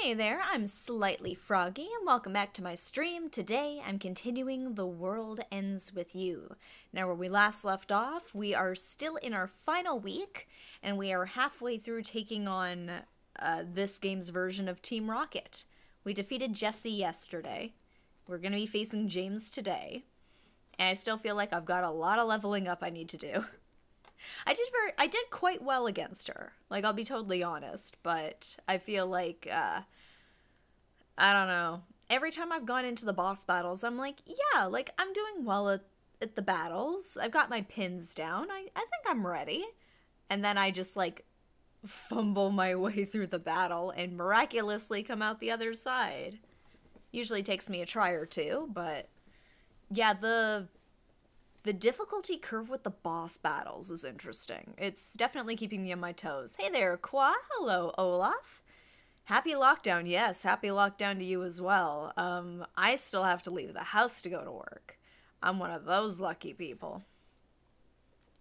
Hey there, I'm Slightly Froggy, and welcome back to my stream. Today, I'm continuing The World Ends With You. Now, where we last left off, we are still in our final week, and we are halfway through taking on this game's version of Team Rocket. We defeated Jesse yesterday. We're going to be facing James today. And I still feel like I've got a lot of leveling up I need to do. I did quite well against her. Like, I'll be totally honest, but I feel like, I don't know. Every time I've gone into the boss battles, I'm like, yeah, like, I'm doing well at the battles. I've got my pins down. I think I'm ready. And then I just, like, fumble my way through the battle and miraculously come out the other side. Usually takes me a try or two, but, yeah, the difficulty curve with the boss battles is interesting. It's definitely keeping me on my toes. Hey there, Qua. Hello, Olaf. Happy lockdown. Yes, happy lockdown to you as well. I still have to leave the house to go to work. I'm one of those lucky people.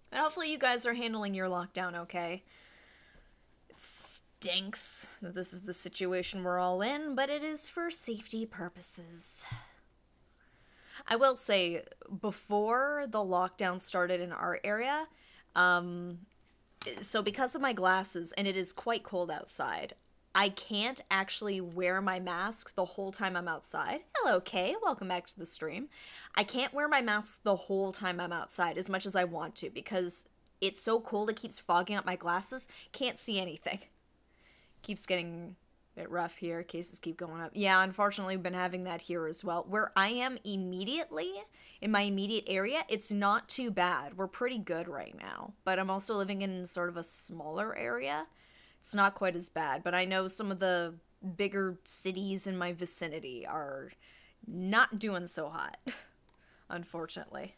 And hopefully you guys are handling your lockdown okay. It stinks that this is the situation we're all in, but it is for safety purposes. I will say, before the lockdown started in our area, so because of my glasses, and it is quite cold outside, I can't actually wear my mask the whole time I'm outside. Hello, Kay. Welcome back to the stream. I can't wear my mask the whole time I'm outside as much as I want to because it's so cold it keeps fogging up my glasses. Can't see anything. Keeps getting bit rough here. Cases keep going up. Yeah, unfortunately, we've been having that here as well. Where I am immediately, in my immediate area, it's not too bad. We're pretty good right now. But I'm also living in sort of a smaller area. It's not quite as bad. But I know some of the bigger cities in my vicinity are not doing so hot, unfortunately.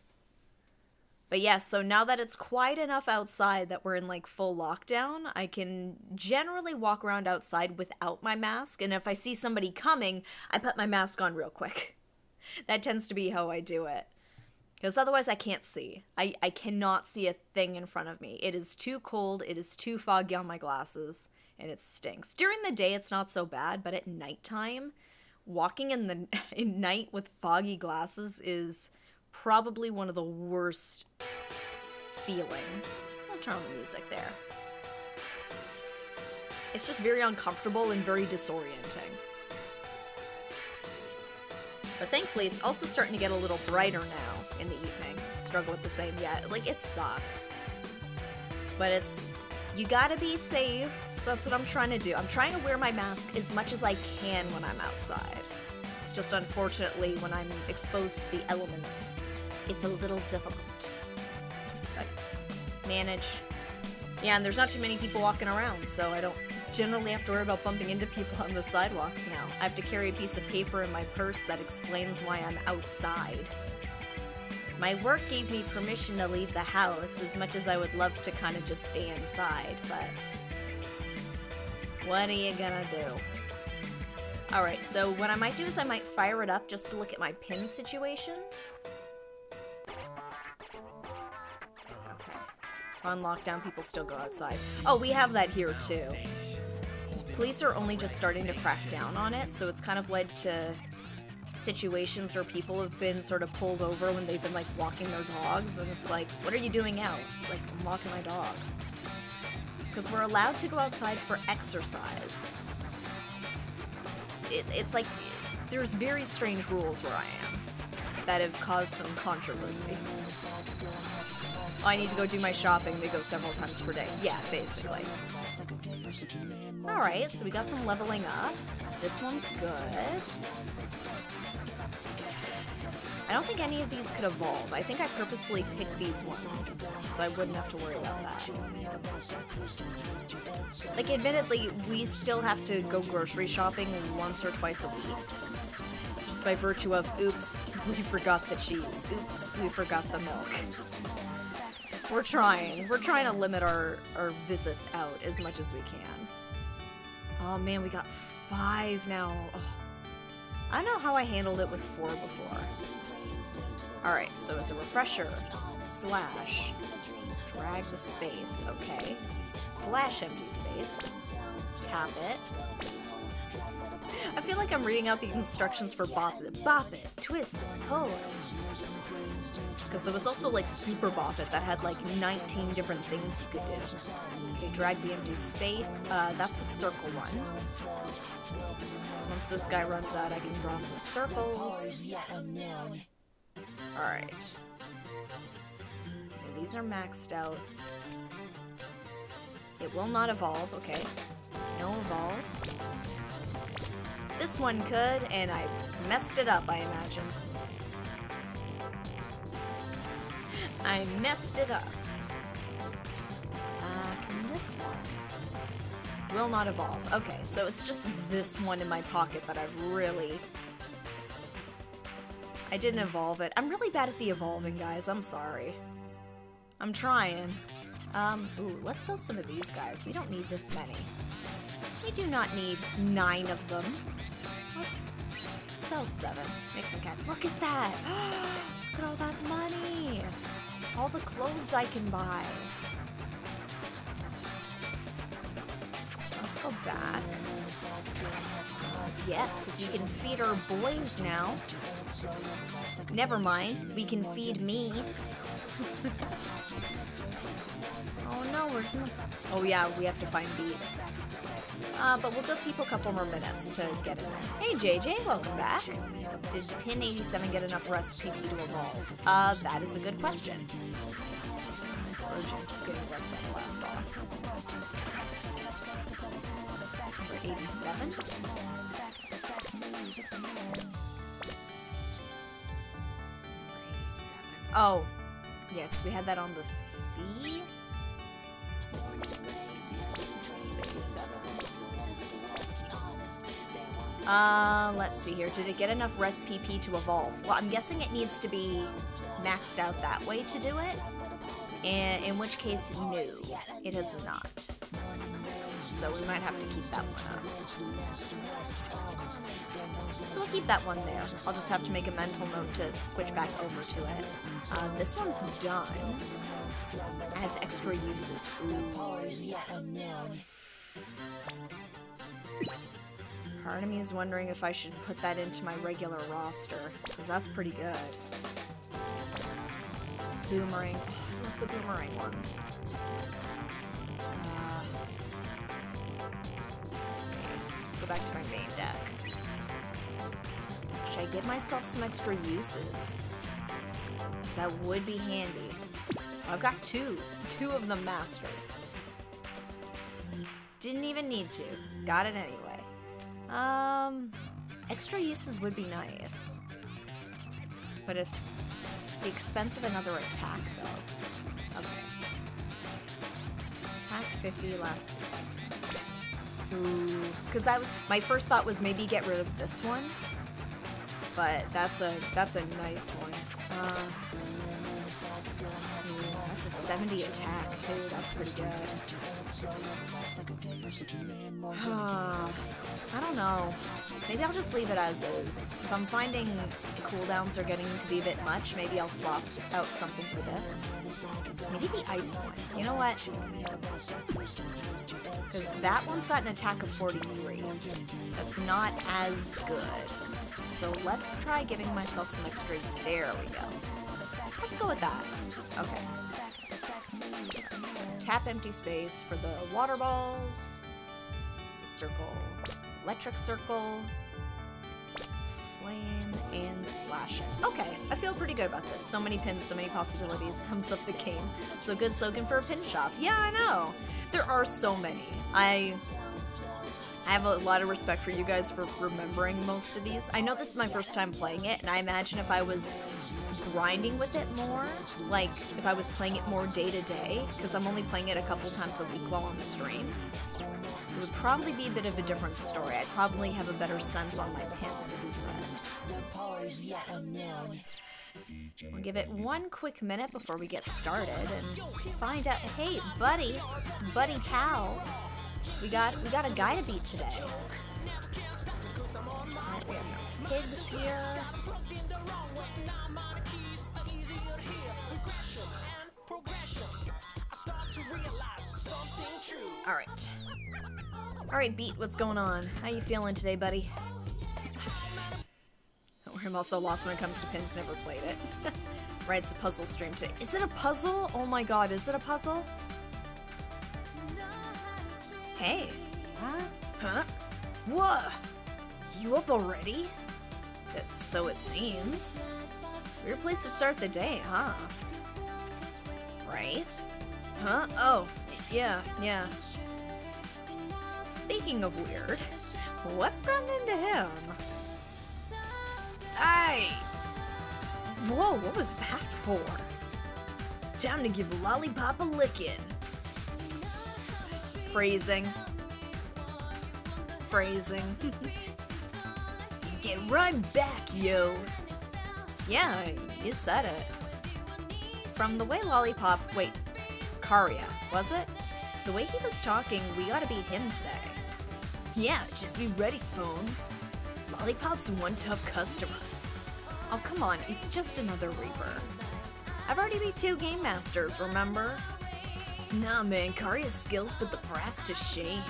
But yeah, so now that it's quiet enough outside that we're in, like, full lockdown, I can generally walk around outside without my mask, and if I see somebody coming, I put my mask on real quick. That tends to be how I do it. Because otherwise I can't see. I cannot see a thing in front of me. It is too cold, it is too foggy on my glasses, and it stinks. During the day it's not so bad, but at nighttime, walking in the night with foggy glasses is probably one of the worst feelings. I'll turn on the music there. It's just very uncomfortable and very disorienting. But thankfully, it's also starting to get a little brighter now in the evening. Struggle with the same yet. Like, it sucks. But it's, you gotta be safe, so that's what I'm trying to do. I'm trying to wear my mask as much as I can when I'm outside. It's just unfortunately when I'm exposed to the elements, it's a little difficult. But manage. Yeah, and there's not too many people walking around, so I don't generally have to worry about bumping into people on the sidewalks now. I have to carry a piece of paper in my purse that explains why I'm outside. My work gave me permission to leave the house as much as I would love to kind of just stay inside, but what are you gonna do? Alright, so what I might do is I might fire it up just to look at my pin situation. Okay. On lockdown, people still go outside. Oh, we have that here too. Police are only just starting to crack down on it, so it's kind of led to situations where people have been sort of pulled over when they've been, like, walking their dogs, and it's like, what are you doing out? It's like, I'm walking my dog. Because we're allowed to go outside for exercise. It's like, there's very strange rules where I am that have caused some controversy. Oh, I need to go do my shopping. They go several times per day. Yeah, basically. Alright, so we got some leveling up. This one's good. I don't think any of these could evolve. I think I purposely picked these ones, so I wouldn't have to worry about that. Like, admittedly, we still have to go grocery shopping once or twice a week. Just by virtue of, oops, we forgot the cheese. Oops, we forgot the milk. We're trying. We're trying to limit our visits out as much as we can. Oh man, we got 5 now. Oh. I don't know how I handled it with 4 before. Alright, so it's a refresher. Slash. Drag the space. Okay. Slash empty space. Tap it. I feel like I'm reading out the instructions for Bop It. Bop It, Twist It, Pull It. Because there was also like Super Bop It that had like 19 different things you could do. Okay, drag the empty space. That's the circle one. So once this guy runs out, I can draw some circles. Alright. Okay, these are maxed out. It will not evolve, okay. No evolve. This one could, and I messed it up, I imagine. I messed it up. Can this one? Will not evolve. Okay, so it's just this one in my pocket that I've really... I didn't evolve it. I'm really bad at the evolving, guys. I'm sorry. I'm trying. Ooh, let's sell some of these guys. We don't need this many. We do not need 9 of them. Let's sell 7. Make some cash. Look at that! Look at all that money! All the clothes I can buy. Let's go back. Yes, because we can feed our boys now. Never mind, we can feed me. Oh no, where's me? Oh yeah, we have to find Beat. But we'll give people a couple more minutes to get in there. Hey JJ, welcome back. Did Pin 87 get enough rest PP to evolve? That is a good question. This urgent getting worked by the last boss. For 87? Oh. Yeah, because we had that on the C. 67. Let's see here. Did it get enough rest PP to evolve? Well, I'm guessing it needs to be maxed out that way to do it. And in which case, no, it has not. So we might have to keep that one up. So we'll keep that one there. I'll just have to make a mental note to switch back over to it. This one's done. Adds extra uses. Ooh. Part of me is wondering if I should put that into my regular roster, because that's pretty good. Boomerang. Oh, I love the boomerang ones. Let's see. Let's go back to my main deck. Should I give myself some extra uses? Because that would be handy. Oh, I've got two. 2 of them mastered. Didn't even need to. Got it anyway. Extra uses would be nice. But it's the expense of another attack, though. Okay. Attack 50, last 3 seconds. Ooh. Because my first thought was maybe get rid of this one. But that's a nice one. That's a 70 attack, too. That's pretty good. I don't know. Maybe I'll just leave it as is. If I'm finding the cooldowns are getting to be a bit much, maybe I'll swap out something for this. Maybe the ice one. You know what? Because that one's got an attack of 43. That's not as good. So let's try giving myself some extra... There we go. Let's go with that. Okay. So tap empty space for the water balls. The circle. Electric circle. Flame and slashing. Okay, I feel pretty good about this. So many pins, so many possibilities. Sums up the game. So good slogan for a pin shop. Yeah, I know. There are so many. I have a lot of respect for you guys for remembering most of these. I know this is my first time playing it, and I imagine if I was grinding with it more, like if I was playing it more day to day, because I'm only playing it a couple times a week while on the stream, it would probably be a bit of a different story. I'd probably have a better sense on my pins. We'll give it one quick minute before we get started and find out. Hey, buddy pal. We got a guy to beat today. Alright, we have no pigs here. Alright. Alright, Beat, what's going on? How you feeling today, buddy? Or I'm also lost when it comes to pins, never played it. Right, it's a puzzle stream today. Is it a puzzle? Oh my god, is it a puzzle? Hey. Huh? Huh? What? You up already? That's so it seems. Weird place to start the day, huh? Right? Huh? Oh, yeah, yeah. Speaking of weird, what's gotten into him? Aye! Whoa, what was that for? Time to give Lollipop a lickin'. Phrasing. Phrasing. Get right back, yo! Yeah, you said it. From the way Lollipop, wait, Kariya, was it? The way he was talking, we gotta beat him today. Yeah, just be ready, phones. Lollipop's one tough customer. Oh, come on, it's just another Reaper. I've already beat 2 Game Masters, remember? Nah, man, Kariya's skills put the brass to shame.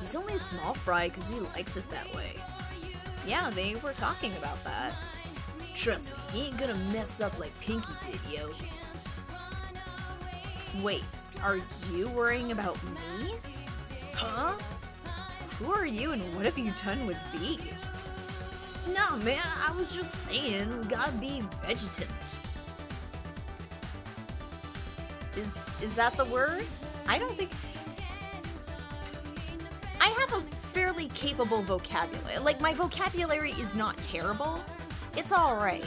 He's only a small fry because he likes it that way. Yeah, they were talking about that. Trust me, he ain't gonna mess up like Pinky did, yo. Wait, are you worrying about me? Huh? Who are you and what have you done with Beat? Nah, man, I was just saying, we gotta be vegetant. Is that the word? I don't think... I have a fairly capable vocabulary. Like, my vocabulary is not terrible. It's alright.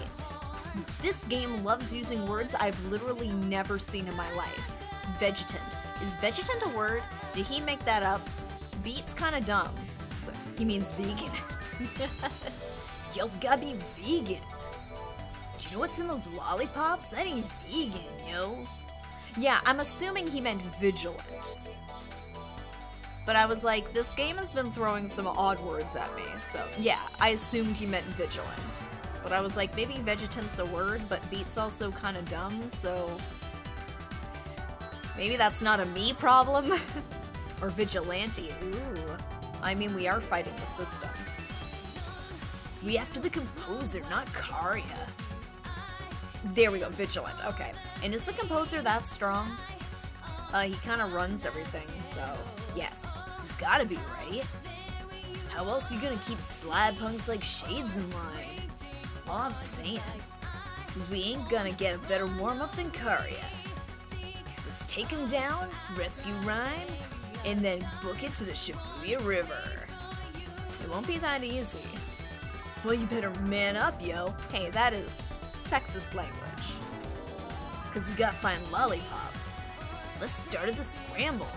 This game loves using words I've literally never seen in my life. Vegetant. Is vegetant a word? Did he make that up? Beat's kinda dumb. So he means vegan. Yo, gotta be vegan. Do you know what's in those lollipops? That ain't vegan, yo. Yeah, I'm assuming he meant vigilant. But I was like, this game has been throwing some odd words at me, so yeah, I assumed he meant vigilant. But I was like, maybe vegetant's a word, but Beat's also kinda dumb, so... maybe that's not a me problem? Or vigilante, ooh. I mean, we are fighting the system. We after the composer, not Kariya. There we go, vigilant, okay. And is the composer that strong? He kinda runs everything, so... yes, he's gotta be, right? How else are you gonna keep slab punks like Shades in line? All I'm saying is we ain't gonna get a better warm-up than Kariya. Let's take him down, rescue Rhyme, and then book it to the Shibuya River. It won't be that easy. Well, you better man up, yo. Hey, that is sexist language. Cause we gotta find Lollipop. Let's start at the scramble.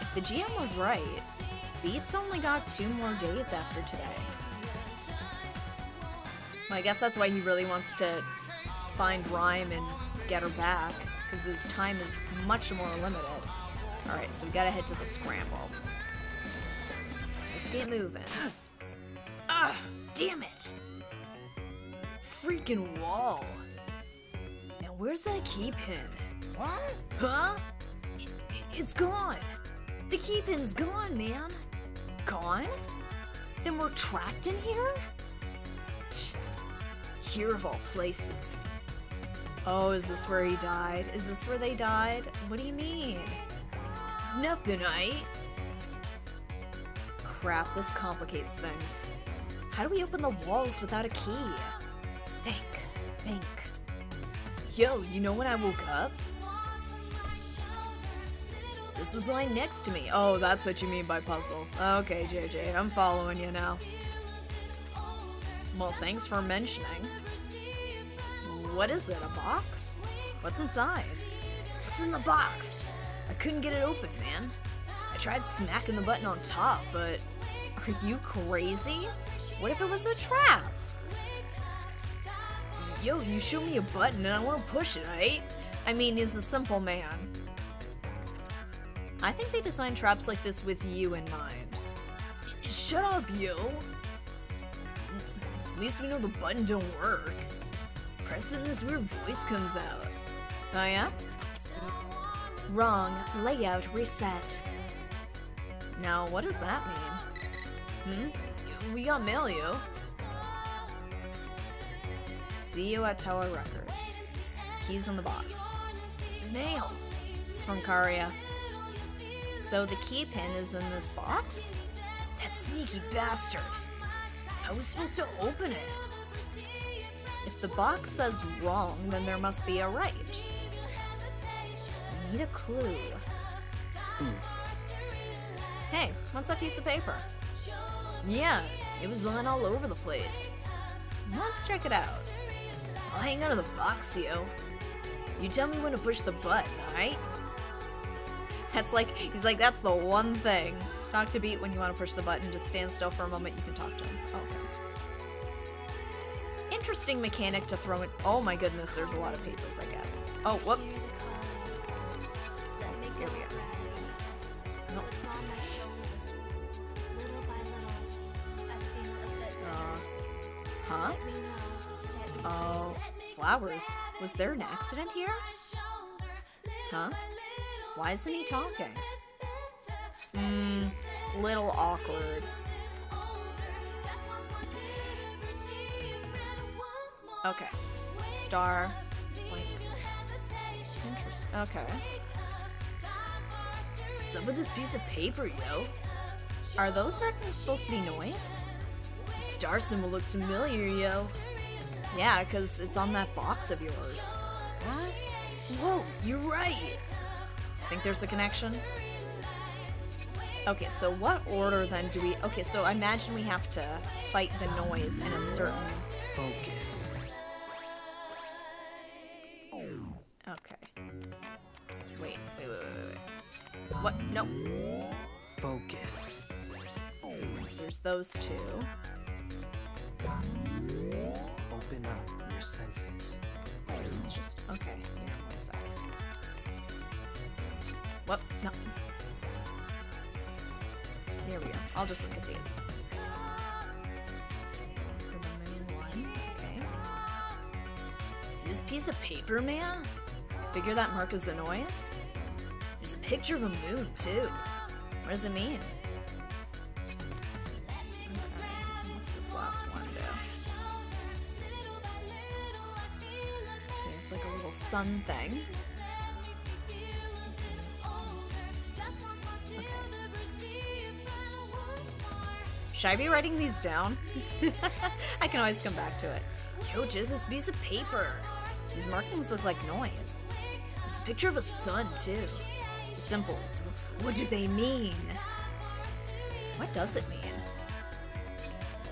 If the GM was right, Beat's only got 2 more days after today. Well, I guess that's why he really wants to find Rhyme and get her back, because his time is much more limited. Alright, so we gotta head to the scramble. Let's get moving. Ah, damn it! Freaking wall! Now where's that key pin? What? Huh? It's gone! The key pin's gone, man! Gone? Then we're trapped in here? Tch. Here of all places. Oh, is this where he died? Is this where they died? What do you mean? Nothing, right? Crap, this complicates things. How do we open the walls without a key? Think. Yo, you know when I woke up? This was lying next to me. Oh, that's what you mean by puzzle. Okay, JJ, I'm following you now. Well, thanks for mentioning. What is it, a box? What's inside? What's in the box? I couldn't get it open, man. I tried smacking the button on top, but... are you crazy? What if it was a trap? Yo, you show me a button and I want to push it, right? I mean, he's a simple man. I think they designed traps like this with you in mind. Shut up, yo! At least we know the button don't work. Press it and this weird voice comes out. Oh yeah? Wrong. Layout reset. Now, what does that mean? Hmm? we gonna mail you. See you at Tower Records. Keys in the box. It's mail. It's from Kariya. So the key pin is in this box? That sneaky bastard. I was supposed to open it. If the box says wrong, then there must be a right. I need a clue. Hey, what's that piece of paper? Yeah, it was lying all over the place. Let's check it out. I'll hang out of the box, yo. You tell me when to push the button, alright? That's like, he's like, that's the one thing. Talk to Beat when you want to push the button. Just stand still for a moment, you can talk to him. Oh, okay. Interesting mechanic to throw in. Oh my goodness, there's a lot of papers I got. Oh, whoop. Here we are. Huh? Oh, flowers. Was there an accident here? Huh? Why isn't he talking? Little awkward. Okay. Star. Wait. Interesting. Okay. Some of this piece of paper, yo. Are those not supposed to be noise? The star symbol looks familiar, yo. Yeah, because it's on that box of yours. What? Whoa, you're right! Think there's a connection? Okay, so what order then do we... Okay, so I imagine we have to fight the noise in a certain... Focus. Okay. Wait. What? No. Focus. So there's those two. Open up your senses. It's just... Okay, here, one sec. Whoop, no. Here we go. I'll just look at these. Okay. Is this piece of paper, man? Figure that mark is a noise? There's a picture of a moon, too. What does it mean? Okay. What's this last one do? Okay, it's like a little sun thing. Should I be writing these down? I can always come back to it. Yo, dude, this piece of paper. These markings look like noise. There's a picture of a sun, too. The symbols. What do they mean? What does it mean?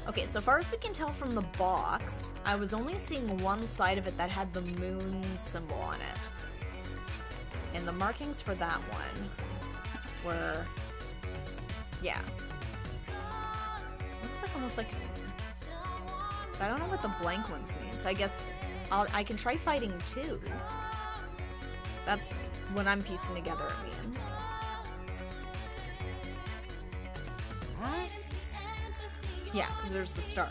Okay, so far as we can tell from the box, I was only seeing one side of it that had the moon symbol on it. And the markings for that one were... Yeah. Looks like almost like... I don't know what the blank ones mean, so I guess I can try fighting two. That's what I'm piecing together it means. What? Yeah, because there's the star.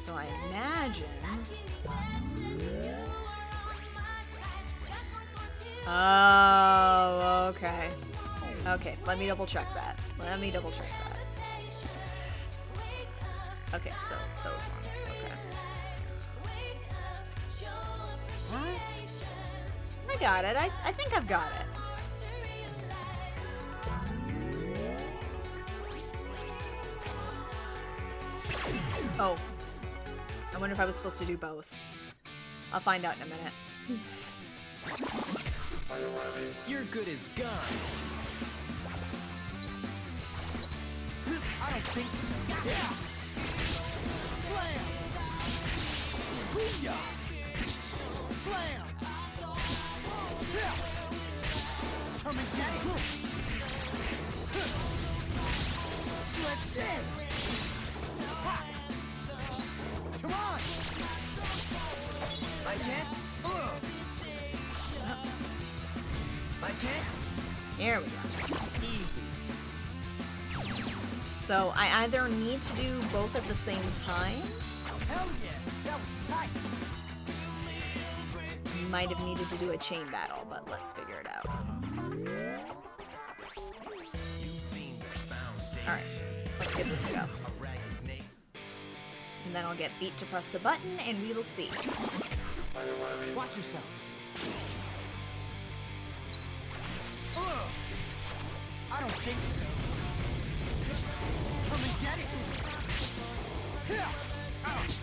So I imagine... Oh, okay. Okay, let me double check that. Okay, so those ones. Okay. What? I got it. I think I've got it. Oh. I wonder if I was supposed to do both. I'll find out in a minute. You're good as gone. I don't think so. Yeah. Blam. Booyah. Blam. Yeah. Come and get it. Slip this. Ha. Come on. I can't. Here we go. Easy. So I either need to do both at the same time. Hell yeah, that was tight. Might have needed to do a chain battle, but let's figure it out. You fiend found Alright, let's give this a go. And then I'll get Beat to press the button, and we will see. Watch yourself. I don't think so. Come and get it. Ouch.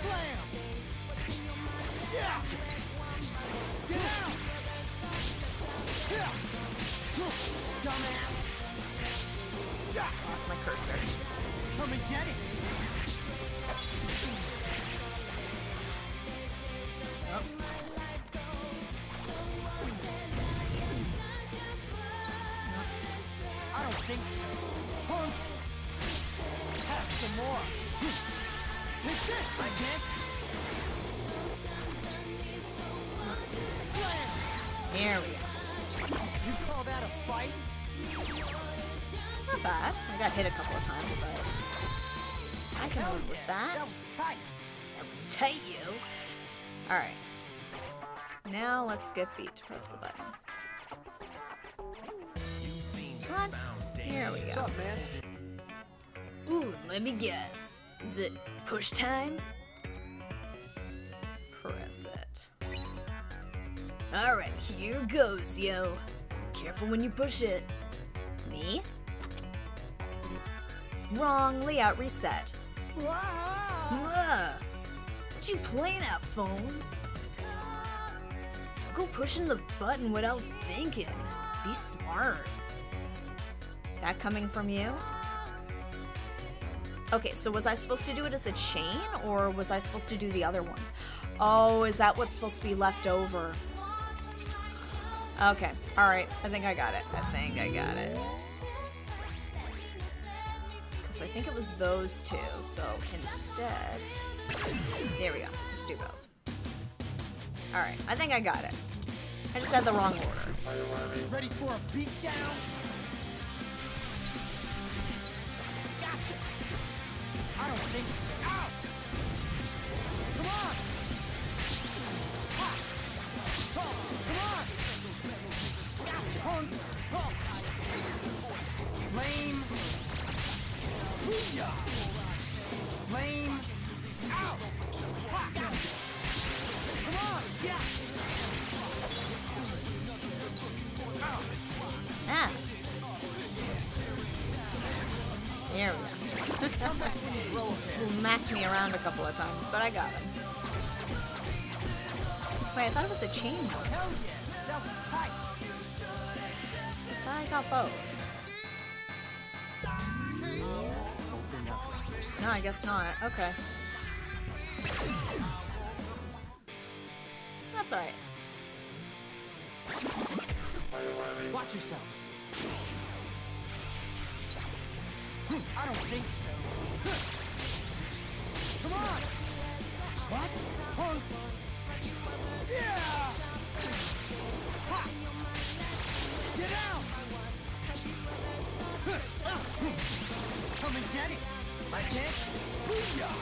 Slam. Yeah. Get out. Dumbass. Yeah. Lost my cursor. Come and get it. Oh. I don't think so. Punk. Have some more. Take this, I can't. There we go. You call that a fight? Not bad. I got hit a couple of times, but I can live with that. That was tight. That was tight, yo. Alright. Now let's get Beat to press the button. Come on. Here we go. What's up, man? Ooh, let me guess. Is it push time? Press it. Alright, here goes, yo. Careful when you push it. Me? Wrong layout reset. Wah! What you playing at, phones? Go pushing the button without thinking. Be smart. That coming from you? Okay, so was I supposed to do it as a chain, or was I supposed to do the other ones? Oh, is that what's supposed to be left over? Okay, alright. I think I got it. I think I got it. Because I think it was those two, so instead... There we go. Let's do both. Alright, I think I got it. I just had the wrong order. Ready for a beatdown? Gotcha! I don't think so. Ow! Come on! Ha! Oh, come on! Gotcha! Punk! Punk! Lame! Booyah! Lame! Ow! Gotcha. Come on! Yeah! Ow! Ah! There we go. Smacked me around a couple of times, but I got him. Wait, I thought it was a chain one. Hell yeah! That was tight! I thought I got both. No, I guess not. Okay. That's alright. Watch yourself. I don't think so. Come on! What? Punk! Yeah! Ha! Get out! Come and get it! I can't! Booyah!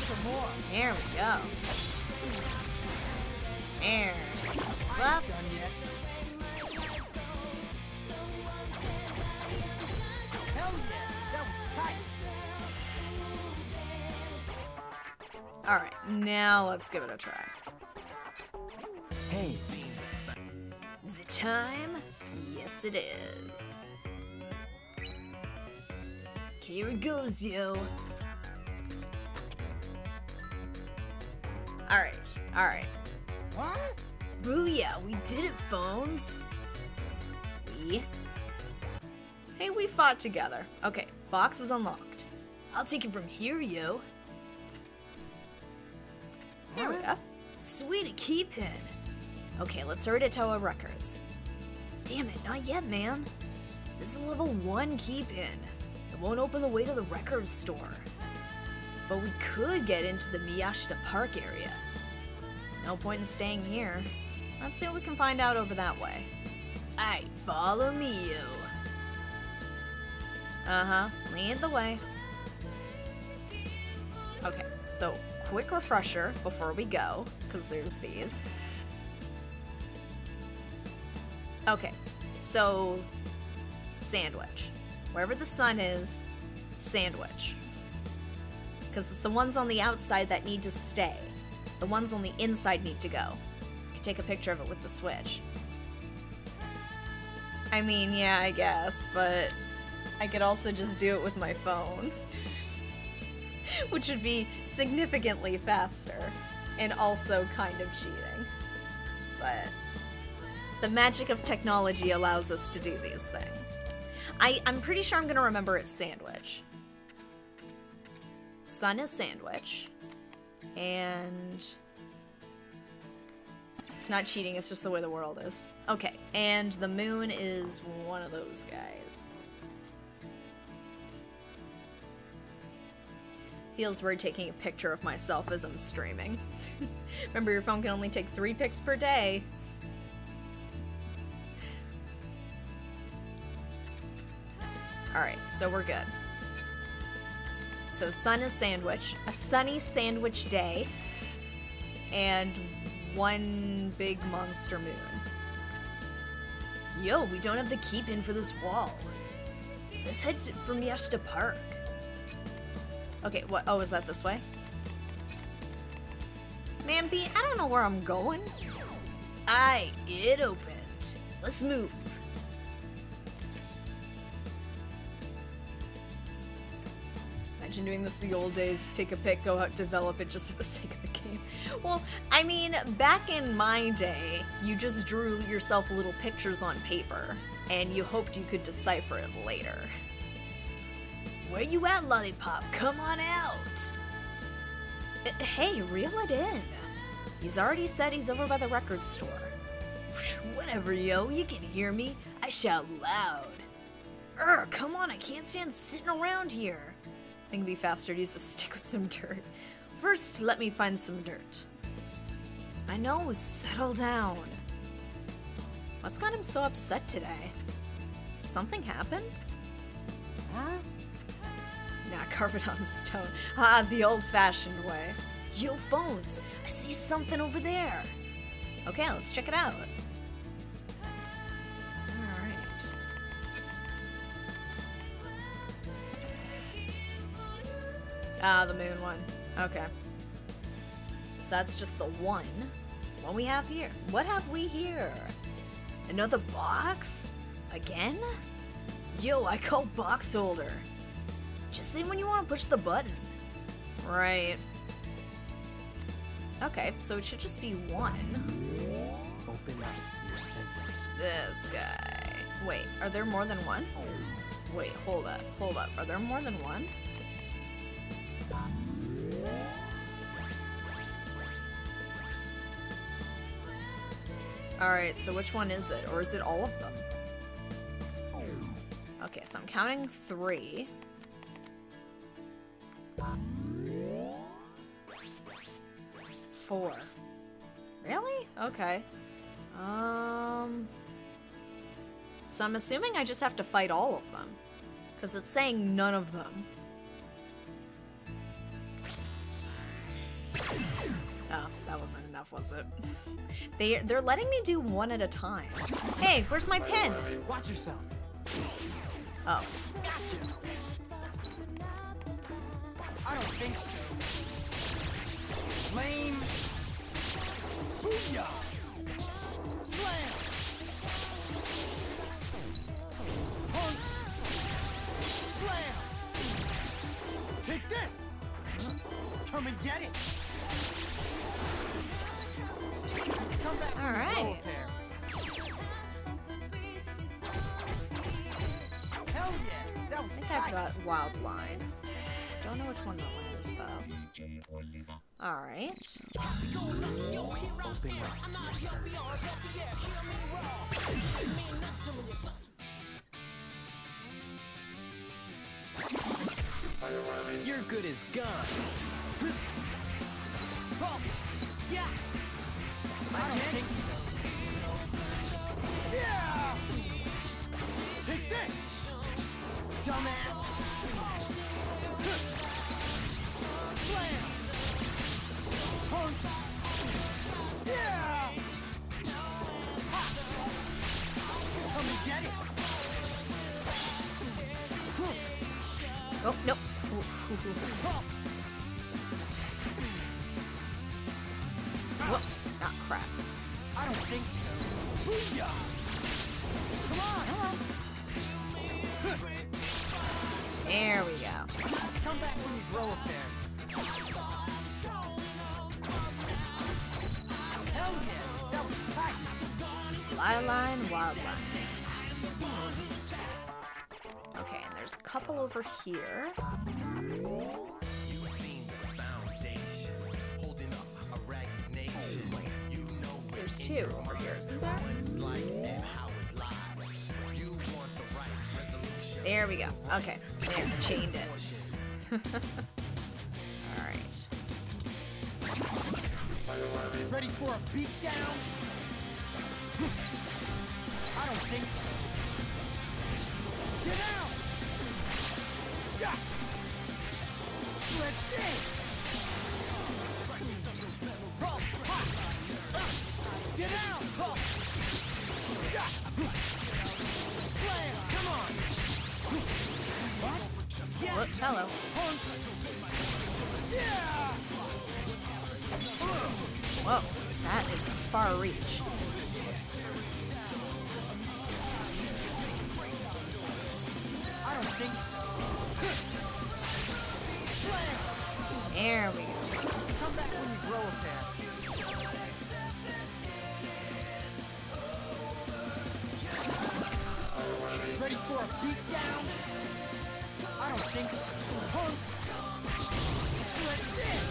Some more. There we go. There. Well, done yet. Hell yeah, that was tight. All right, now let's give it a try. Hey, is it time? Yes, it is. Here it goes, yo. Alright, alright. What? Booyah, we did it, phones. We? Hey, we fought together. Okay, box is unlocked. I'll take it from here, yo. There we go. Sweet, a key pin. Okay, let's hurry to Toa Records. Damn it, not yet, man. This is level 1 key pin. It won't open the way to the records store. But we could get into the Miyashita Park area. No point in staying here. Let's see what we can find out over that way. Aight, follow me, you. Uh-huh, lead the way. Okay, so quick refresher before we go, because there's these. Okay, so sandwich. wherever the sun is, sandwich. Because it's the ones on the outside that need to stay. The ones on the inside need to go. You can take a picture of it with the Switch. I mean, yeah, I guess, but I could also just do it with my phone. Which would be significantly faster, and also kind of cheating. But the magic of technology allows us to do these things. I'm pretty sure I'm gonna remember it's sandwich. Sun is sandwich, and it's not cheating, it's just the way the world is. Okay, and the moon is one of those guys. Feels weird taking a picture of myself as I'm streaming. Remember, your phone can only take 3 pics per day. Alright, so we're good. So sun is sandwich, a sunny sandwich day, and one big monster moon. Yo, we don't have the keep-in for this wall. Let's head for Miyashita Park. Okay, what? Oh, is that this way? Man, B, I don't know where I'm going. Aye, it opened. Let's move. Imagine doing this the old days, take a pic, go out, develop it just for the sake of the game. Well, I mean, back in my day, you just drew yourself little pictures on paper, and you hoped you could decipher it later. Where you at, Lollipop? Come on out! Hey, reel it in. He's already said he's over by the record store. Whatever, yo, you can hear me. I shout loud. Come on, I can't stand sitting around here. I think it'd be faster to use a stick with some dirt. First, let me find some dirt. I know, settle down. What's got him so upset today? Did something happen? Huh? Nah, carve it on stone. Ah, the old-fashioned way. Yo, phones! I see something over there! Okay, let's check it out. Alright. Ah, the moon one. Okay. So that's just the one. What we have here? What have we here? Another box? Again? Yo, I call box holder. Just say when you want to push the button. Right. Okay, so it should just be one. Open up your senses. This guy. Wait, are there more than one? Wait, hold up, hold up. Are there more than one? Alright, so which one is it? Or is it all of them? Okay, so I'm counting 3. Four. Really? Okay. So I'm assuming I just have to fight all of them. Because it's saying none of them. Oh, that wasn't enough, was it? They're letting me do one at a time. Hey, where's my pin? Watch yourself. Oh. Gotcha. I don't think so. Flame. Booyah. Slam. Punk. Slam. Take this. Come and get it. Come back. All right. Hell yeah. That was I think tight. I've got wild line. Don't know which one that one is though. Alright. You're good as gone. Oh, yeah. I don't think so. Yeah. Take this, dumbass. Yeah! Ha! Come and get it! Oh, no. Whoops, not crap. I don't think so. Booyah! Come on! Huh. There we go. Come back when you grow up there. Hell yeah, that was tight. Fly line, wild line. Okay, and there's a couple over here. There's two over here, isn't there? There we go. Okay. There, I chained it. Alright. Ready for a beatdown? I don't think so. Get out! Yeah. Let's see! Get out! Huh. Yeah. Slam! Come on! What? Yeah. Look, hello. Yeah. Whoa, that is a far reach. I don't think so. Slam! There we go. Come back when you grow up there. Ready for a beatdown? I don't think so. Punk. So that's it.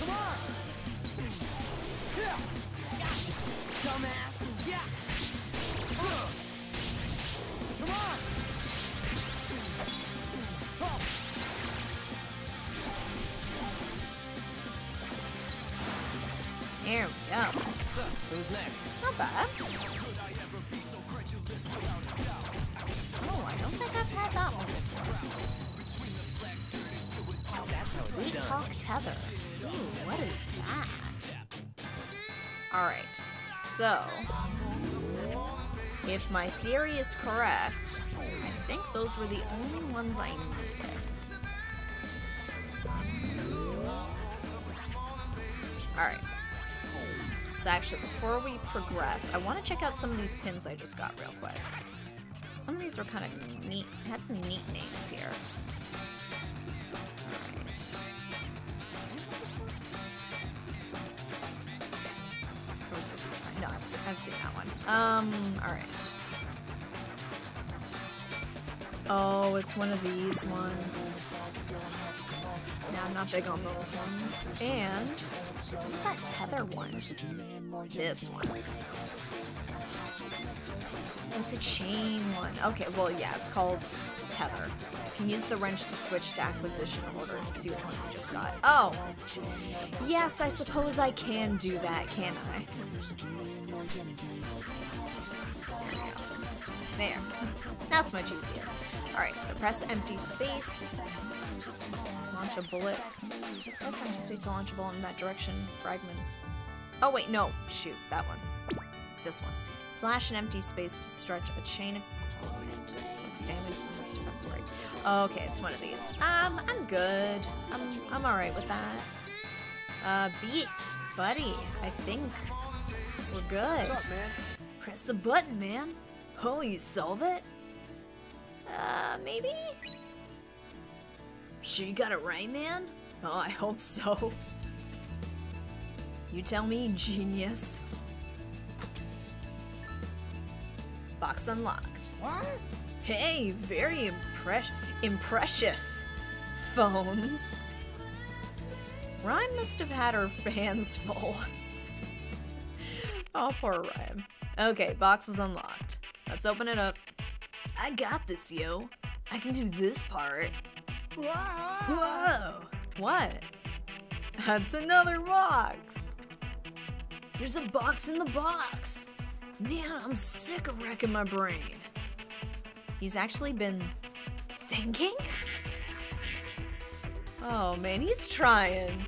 Come on. Yeah. Gotcha. Dumbass. Yeah. Come on. Oh. There we go. So, who's next? Not bad. Oh, I don't think I've had that one before. Sweet Talk Tether. Ooh, what is that? Alright, so... if my theory is correct, I think those were the only ones I needed. Alright. So actually, before we progress, I want to check out some of these pins I just got real quick. Some of these were kind of neat, had some neat names here. Alright. No, I've seen that one. Alright. Oh, it's one of these ones. No, I'm not big on those ones. And what was that tether one? This one. Oh, it's a chain one. Okay, well, yeah, it's called tether. You can use the wrench to switch to acquisition order to see which ones you just got. Oh! Yes, I suppose I can do that, can't I? There we go. There. That's much easier. Alright, so press empty space. Launch a bullet. Press empty space to launch a bullet in that direction. Fragments. Oh wait, no. Shoot, that one. This one. Slash an empty space to stretch a chain of damage to this defense break. Okay, it's one of these. I'm good. I'm alright with that. Beat, buddy. I think we're good. What's up, man? Press the button, man. Oh, you solve it? Maybe? Sure you got it right, man? Oh, I hope so. You tell me, genius. Box unlocked. What? Hey, very imprecious phones. Rhyme must have had her hands full. Oh, poor Rhyme. Okay, box is unlocked. Let's open it up. I got this, yo. I can do this part. Whoa! Whoa! What? That's another box! There's a box in the box! Man, I'm sick of wrecking my brain. He's actually been thinking? Oh man, he's trying.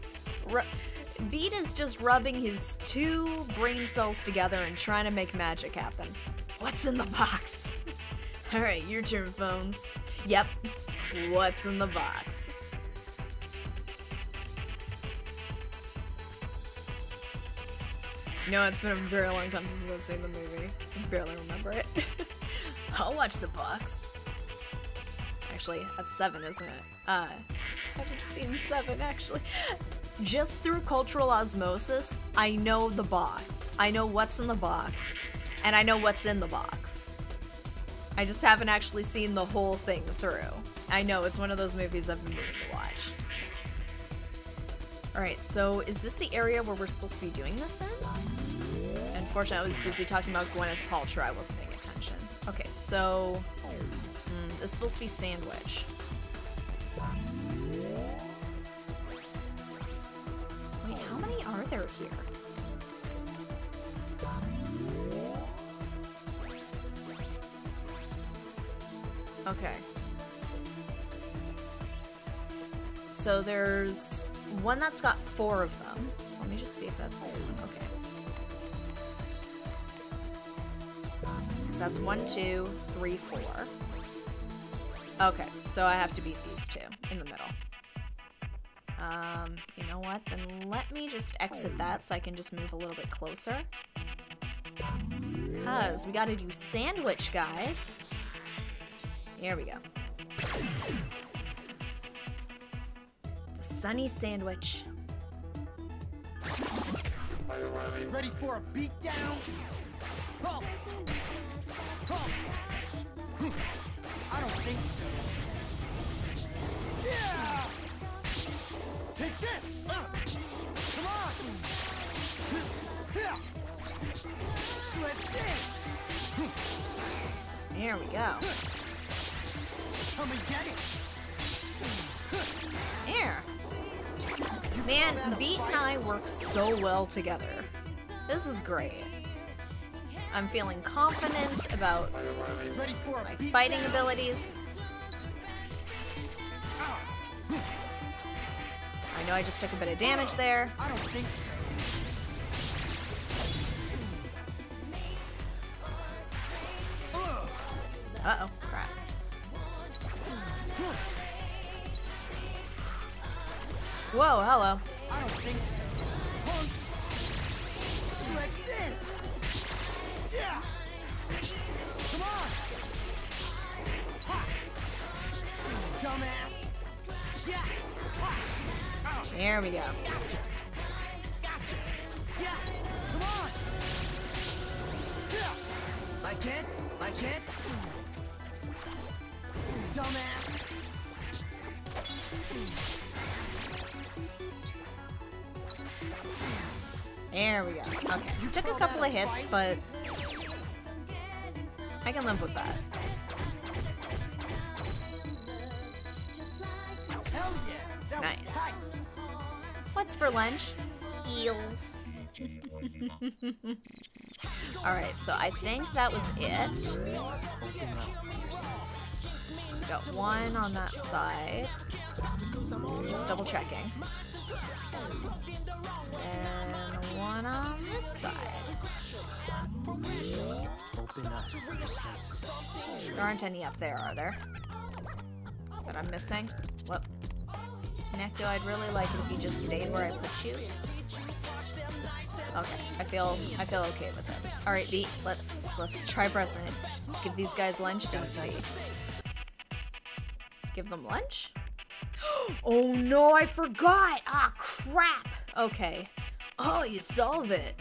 Beat is just rubbing his two brain cells together and trying to make magic happen. What's in the box? Alright, your turn, phones. Yep. What's in the box? You know, it's been a very long time since I've seen the movie. I barely remember it. I'll watch the box. Actually, that's 7, isn't it? I haven't seen 7, actually. Just through cultural osmosis, I know the box. I know what's in the box. And I know what's in the box. I just haven't actually seen the whole thing through. I know, it's one of those movies I've been meaning to watch. Alright, so is this the area where we're supposed to be doing this in? Unfortunately, I was busy talking about Gwyneth Paltrow. I wasn't paying attention. Okay, so... this is supposed to be Sandwich. Wait, how many are there here? Okay. So there's one that's got 4 of them. So let me just see if that's this one. Okay. So that's 1, 2, 3, 4. Okay, so I have to beat these two in the middle. You know what? Then let me just exit that so I can just move a little bit closer. Because we gotta do Sandwich, guys. Here we go. The Sunny Sandwich. Ready for a beatdown? Oh. Oh. Hm. I don't think so. Yeah! Take this! Come on! Yeah! Slip this! There we go. Come and get it! There! Man, Beat and I work so well together. This is great. I'm feeling confident about my fighting abilities. I know I just took a bit of damage there. I don't think so. Uh-oh, crap. Whoa, hello. I don't think so. Like this. Yeah. Come on. Ha. Dumbass. Yeah. Ha. Oh. There we go. Gotcha. Gotcha. Yeah. Come on. Yeah. Like it? Like it? Dumbass. There we go. Okay. You took a couple of hits, but I can live with that. Hell yeah, that nice. Was tight. What's for lunch? Eels. Alright, so I think that was it. So we got one on that side. Just double checking. And one on this side. There aren't any up there, are there? That I'm missing? Whoop. Neku, I'd really like it if you just stayed where I put you. Okay, I feel okay with this. Alright, Beat, let's try pressing it. Let's give these guys lunch, don't see. Give them lunch? Oh no, I forgot! Ah, crap! Okay. Oh, you solve it.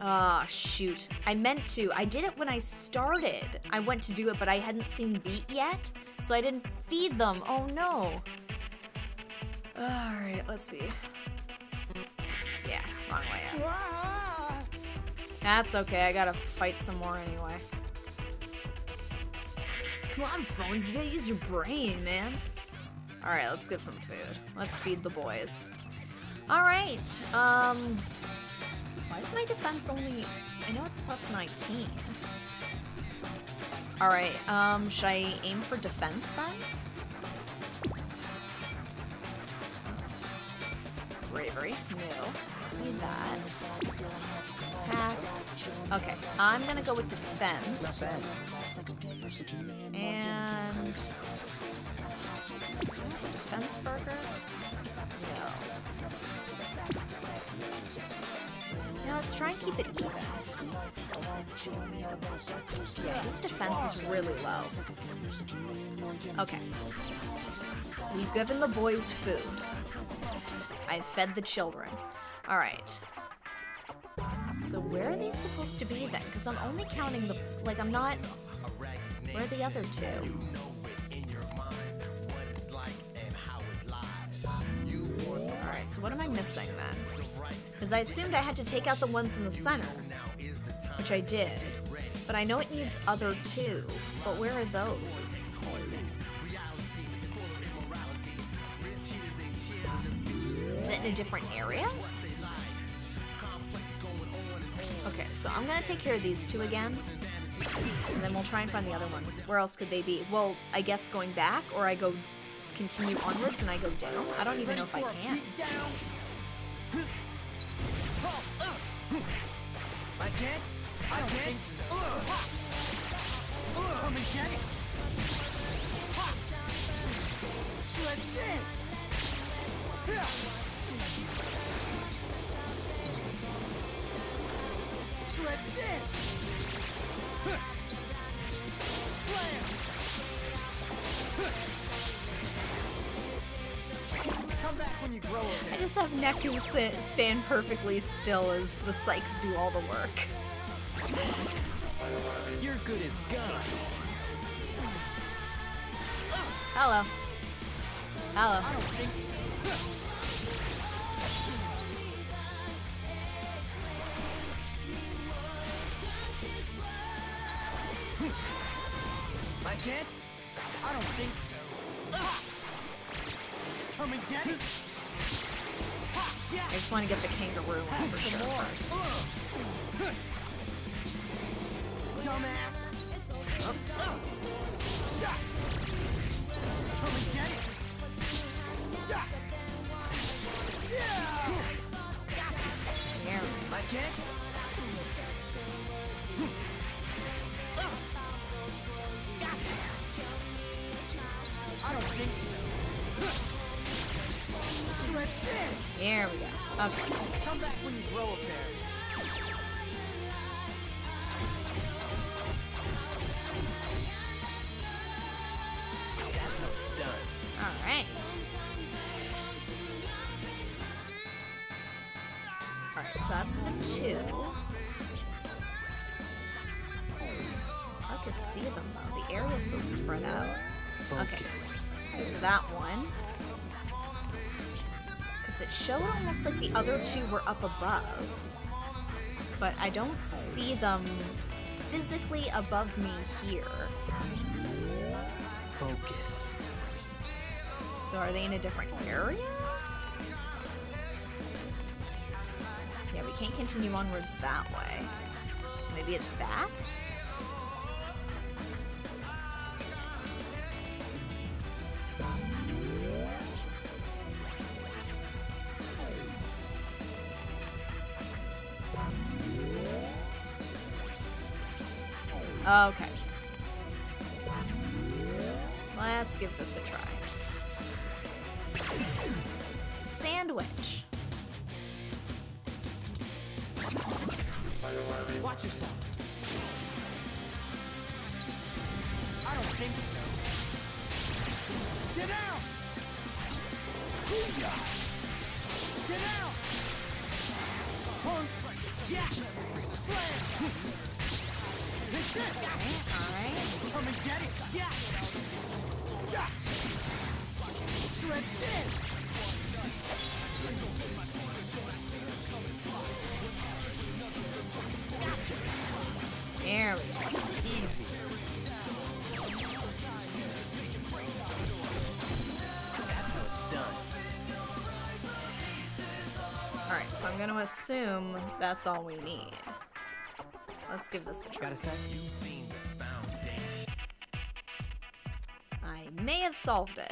Ah, shoot. I meant to. I did it when I started. I went to do it, but I hadn't seen Beat yet, so I didn't feed them. Oh no. Alright, let's see. Yeah, wrong way up. That's okay, I gotta fight some more anyway. Come on, phones, you gotta use your brain, man. Alright, let's get some food. Let's feed the boys. Alright, why is my defense only... I know it's plus 19. Alright, should I aim for defense then? Bravery, no. Need that. Attack. Okay, I'm gonna go with defense. And Fence Burger? No. No, let's try and keep it even. Yeah, his defense is really low. Okay. We've given the boys food. I've fed the children. Alright. So where are they supposed to be then? Because I'm only counting the... Like, I'm not... Where are the other two? Alright, so what am I missing then? Because I assumed I had to take out the ones in the center. Which I did. But I know it needs other two. But where are those? Is it in a different area? Okay, so I'm gonna take care of these two again, and then we'll try and find the other ones. Where else could they be? Well, I guess going back, or I go continue onwards and I go down? I don't even know if I can. I don't think so. Come and get it. I just have Neku stand perfectly still as the psychs do all the work. You're good as guns. Hello. Hello. I don't think so. I can't? I don't think so. Come and get it. I just want to get the kangaroo one for sure first. Dumbass. Come and get it. Gotcha. There. I can't? I don't think so. There we go. Okay. Come back when you grow up there. That's how it's done. Alright. Alright, so that's the two. I like to see them though. The area's so spread out. Okay, so it's that one. Because it showed almost like the other two were up above. But I don't see them physically above me here. Focus. So are they in a different area? Yeah, we can't continue onwards that way. So maybe it's back? Okay. Let's give this a try. Sandwich. Watch yourself. I don't think so. Get out! Get out! Punk! Yeah! Slam! All right. Come and get it. Yeah. Yeah. Shred this. Gotcha. There we go. Easy. That's how it's done. All right. So I'm going to assume that's all we need. Let's give this a try. Got a sec? I may have solved it.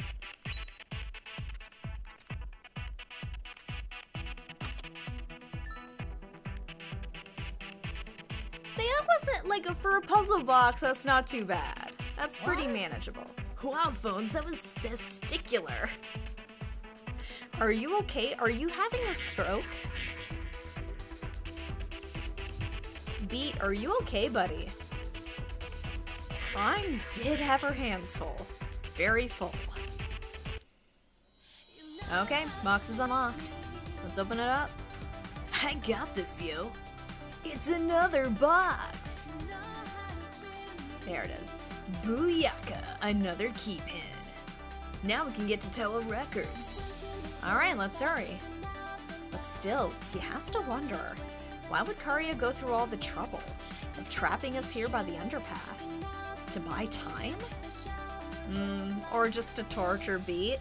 See, that wasn't like a for a puzzle box, that's not too bad. That's pretty manageable. Wow, Phones, that was spectacular. Are you okay? Are you having a stroke? Beat, are you okay, buddy? Rhyme did have her hands full. Very full. Okay, box is unlocked. Let's open it up. I got this, yo. It's another box! There it is. Booyaka, another key pin. Now we can get to Toa Records. Alright, let's hurry. But still, you have to wonder, why would Kariya go through all the trouble of trapping us here by the underpass? To buy time? Or just to torture Beat?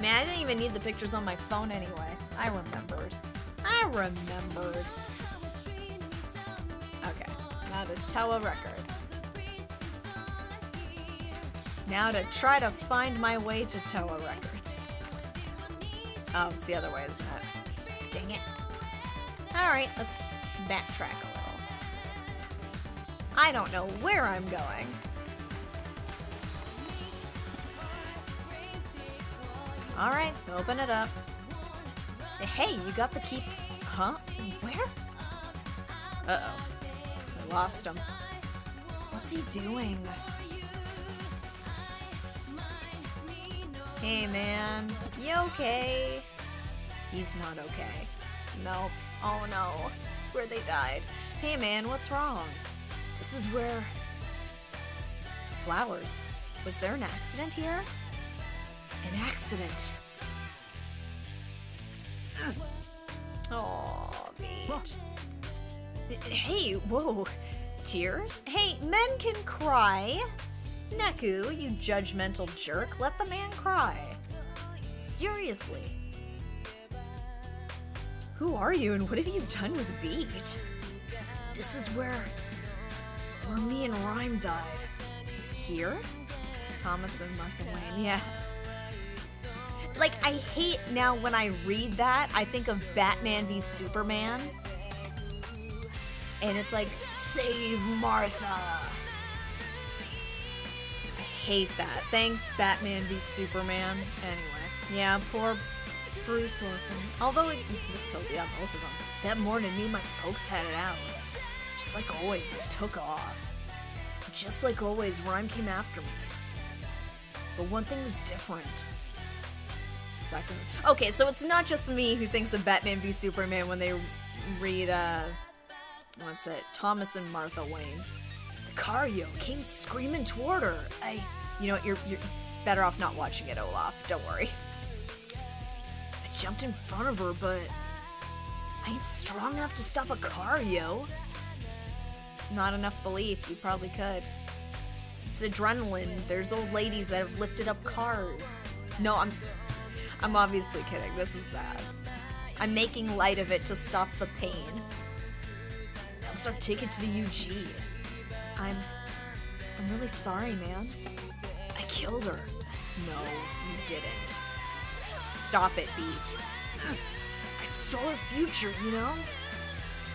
Man, I didn't even need the pictures on my phone anyway. I remembered. I remembered. Okay, so now to Toa Records. Now to try to find my way to Toa Records. Oh, it's the other way, isn't it? Dang it. Alright, let's backtrack a little. I don't know where I'm going. Alright, open it up. Hey, you got the key... Huh? Where? Uh-oh. I lost him. What's he doing? Hey, man. You okay? He's not okay. Nope. Oh, no. It's where they died. Hey, man, what's wrong? This is where... Flowers. Was there an accident here? An accident. Oh, Beat. Hey, whoa. Tears? Hey, men can cry. Neku, you judgmental jerk, let the man cry. Seriously. Who are you and what have you done with Beat? This is where me and Rhyme died. Here? Thomas and Martha Wayne, yeah. Like, I hate now when I read that, I think of Batman v Superman. And it's like, save Martha. I hate that. Thanks, Batman v Superman. Anyway. Yeah, poor Bruce Orphan. Although this killed the other both of them. That morning, me and my folks had it out. Just like always, I took off. Just like always, Rhyme came after me. But one thing was different. Exactly. Okay, so it's not just me who thinks of Batman v Superman when they read, what's it? Thomas and Martha Wayne. The Kariya came screaming toward her. You know what, you're better off not watching it, Olaf. Don't worry. I jumped in front of her, but I ain't strong enough to stop a Kariya. Not enough belief, you probably could. It's adrenaline. There's old ladies that have lifted up cars. No, I'm obviously kidding, this is sad. I'm making light of it to stop the pain. That was our ticket to the UG. I'm really sorry, man. I killed her. No, you didn't. Stop it, Beat. I stole her future, you know?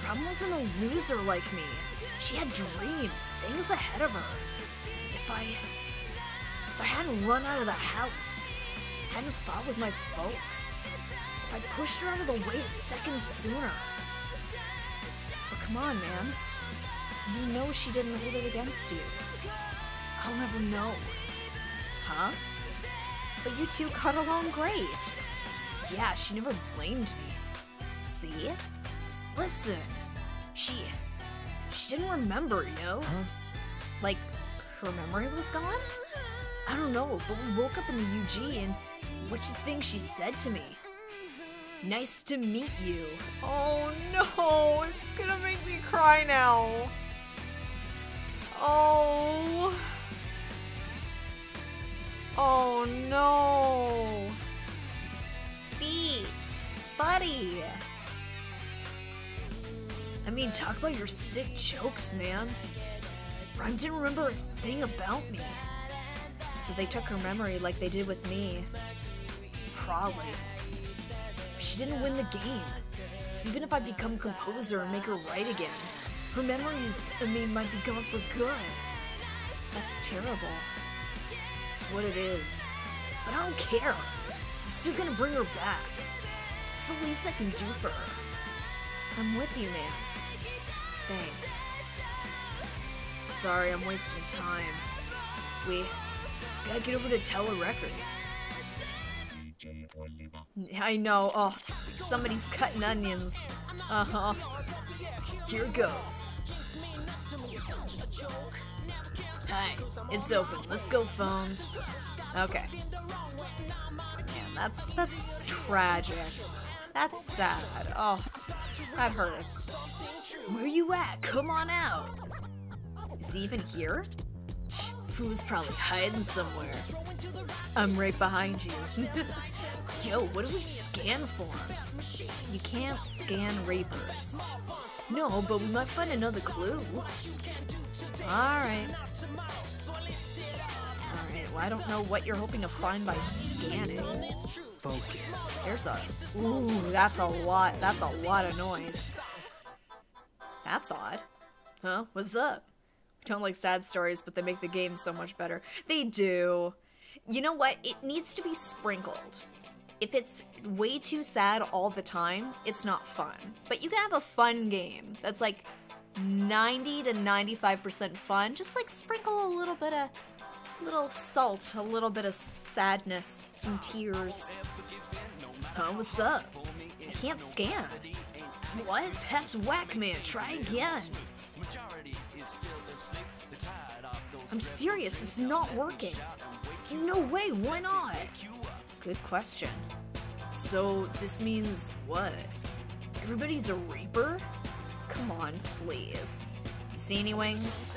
Rum wasn't a loser like me. She had dreams, things ahead of her. If I hadn't run out of the house, I hadn't fought with my folks, if I pushed her out of the way a second sooner. But come on, man. You know she didn't hold it against you. I'll never know. Huh? But you two got along great. Yeah, she never blamed me. See? Listen. She didn't remember, you know? Huh? Like, her memory was gone? I don't know, but we woke up in the UG and what you think she said to me? Nice to meet you. Oh no, it's gonna make me cry now. Oh. Oh no. Beat, buddy. I mean, talk about your sick jokes, man. Rhyme didn't remember a thing about me. So they took her memory like they did with me. Probably. She didn't win the game. So even if I become composer and make her write again, Her memories of me might be gone for good. That's terrible. It's what it is. But I don't care. I'm still gonna bring her back. It's the least I can do for her. I'm with you, man. Thanks. Sorry, I'm wasting time. We gotta get over to Tower Records. I know. Oh, somebody's cutting onions. Uh-huh. Here goes. Hi, it's open. Let's go, phones. Okay. Man, that's tragic. That's sad. Oh, that hurts. Where you at? Come on out. Is he even here? Foo's probably hiding somewhere. I'm right behind you. Yo, what do we scan for? You can't scan rapers. No, but we might find another clue. Alright. Alright, well I don't know what you're hoping to find by scanning. Focus. There's a... Ooh, that's a lot. That's a lot of noise. That's odd. Huh? What's up? We don't like sad stories, but they make the game so much better. They do. You know what? It needs to be sprinkled. If it's way too sad all the time, it's not fun. But you can have a fun game that's like 90 to 95% fun. Just like sprinkle a little bit of little salt, a little bit of sadness, some tears. Huh, what's up? I can't scan. What? That's whack, man. Try again. I'm serious, it's not working. No way, why not? Good question. So, this means what? Everybody's a Reaper? Come on, please. You see any wings?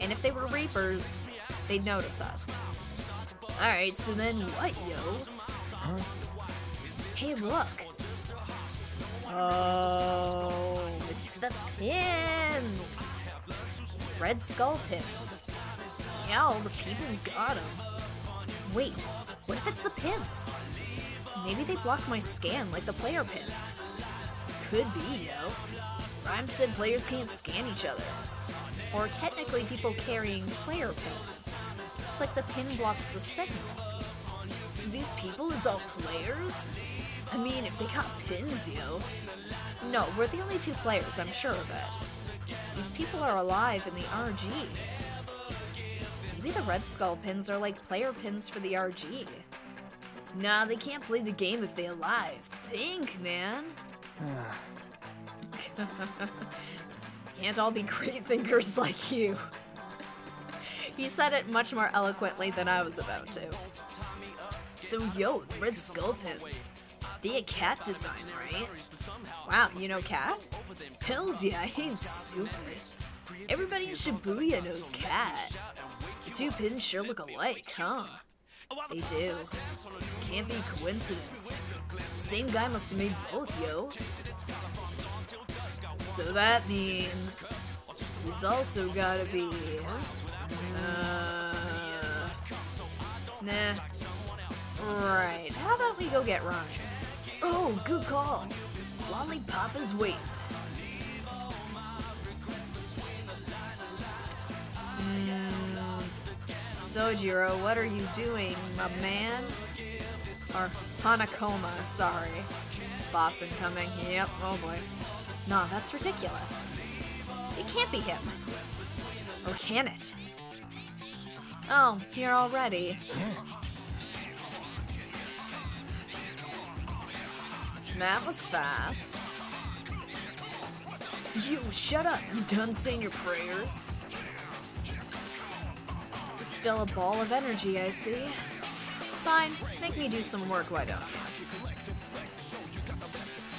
And if they were Reapers, they'd notice us. Alright, so then what, yo? Huh? Hey, look! Oh, it's the pins! Red Skull pins. Yeah, all the people's got them. Wait. What if it's the pins? Maybe they block my scan like the player pins. Could be, yo. Rhyme said players can't scan each other. Or technically people carrying player pins. It's like the pin blocks the signal. So these people is all players? I mean, if they got pins, yo. No, we're the only two players, I'm sure of it. These people are alive in the RG. Maybe the Red Skull pins are like player pins for the RG. Nah, they can't play the game if they alive. Think, man. Can't all be great thinkers like you. He said it much more eloquently than I was about to. So yo, the Red Skull pins. They a cat design, right? Wow, you know cat? Hells yeah, I ain't stupid. Everybody in Shibuya knows cat. The two pins sure look alike, huh? They do. Can't be coincidence. Same guy must have made both, yo. So that means he's also gotta be. Nah. Right. How about we go get Ryan? Oh, good call. Lollipop is waiting. Sojiro, what are you doing, my man? Or Hanekoma, sorry. Boss incoming. Yep, oh boy. Nah, that's ridiculous. It can't be him. Or can it? Oh, here already. That was fast. You, shut up! You done saying your prayers? Still a ball of energy, I see. Fine, make me do some work, why don't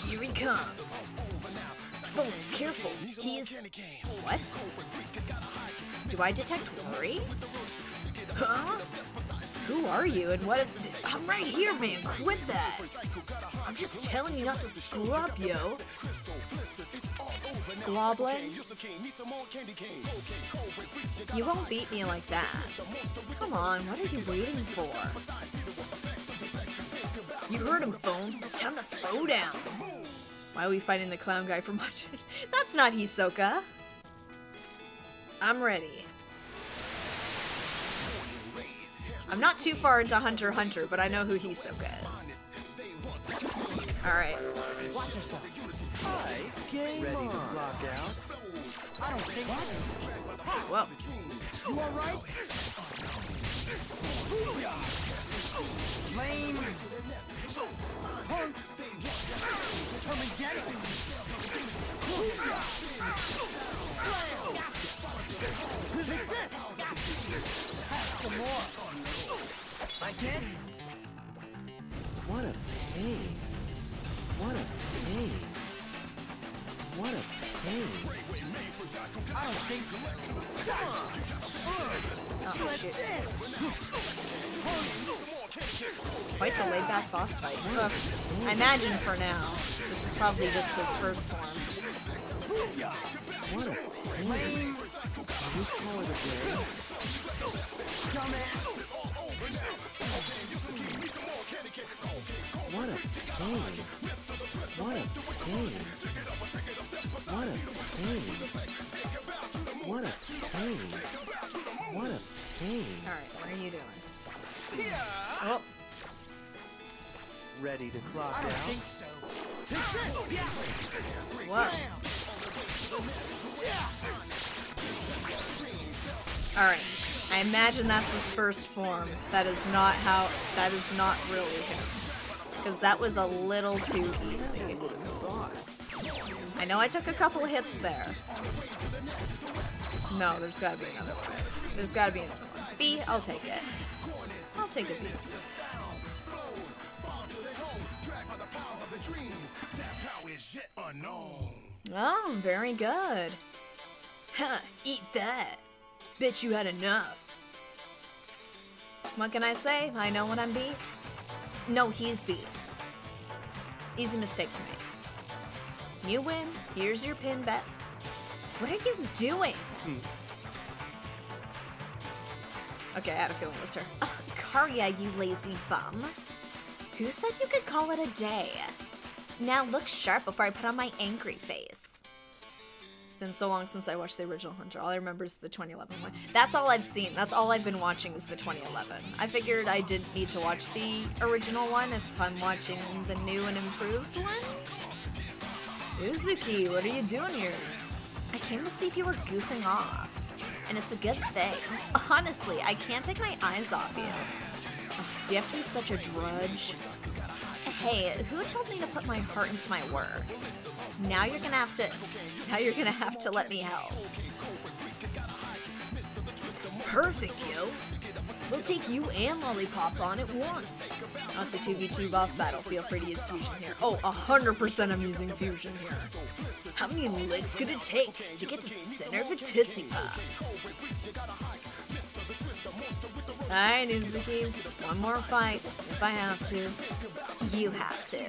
you? Here he comes. Phones, careful. He's... What? Do I detect worry? Huh? Who are you and what if... I'm right here, man. Quit that. I'm just telling you not to screw up, yo. Squabbling? You won't beat me like that. Come on, what are you waiting for? You heard him, phones. It's time to throw down. Why are we fighting the clown guy for much? That's not Hisoka. I'm ready. I'm not too far into Hunter x Hunter, but I know who Hisoka is. Alright. Watch yourself. Game ready to block out. I don't think so. Whoa. You alright? Lame. Punk. Come and get it. Gotcha. Take this. Gotcha. Have some more. I can. What a pain. What a pain. What a pain. I don't think so. Oh, shit. Quite the laid-back boss fight. Ugh. I imagine for now, this is probably just his first form. What a pain. You call it a game. Dumbass. What a pain. What a pain. What a pain. What a pain. What a pain. Alright, what are you doing? Oh. Ready to clock out? I think so. What? Alright. I imagine that's his first form. That is not how... That is not really him. Because that was a little too easy. I know I took a couple hits there. No, there's gotta be another one. There's gotta be another one. B, I'll take it. I'll take a B. Oh, very good. Huh, eat that. Bet you had enough. What can I say? I know when I'm beat. No, he's beat. Easy mistake to make. You win. Here's your pin bet. What are you doing? Okay, I had a feeling it was her. Oh, Kariya, you lazy bum. Who said you could call it a day? Now look sharp before I put on my angry face. It's been so long since I watched the original Hunter. All I remember is the 2011 one. That's all I've seen. That's all I've been watching is the 2011. I figured I didn't need to watch the original one if I'm watching the new and improved one. Uzuki, what are you doing here? I came to see if you were goofing off. And it's a good thing. Honestly, I can't take my eyes off you. Oh, do you have to be such a drudge? Hey, who told me to put my heart into my work? Now you're gonna have to... Now you're gonna have to let me help. It's perfect, yo. We'll take you and Lollipop on at once. Oh, it's a 2v2 boss battle. Feel free to use fusion here. Oh, 100% I'm using fusion here. How many licks could it take to get to the center of a Tootsie Pop? Alright, Uzuki, one more fight, if I have to. You have to.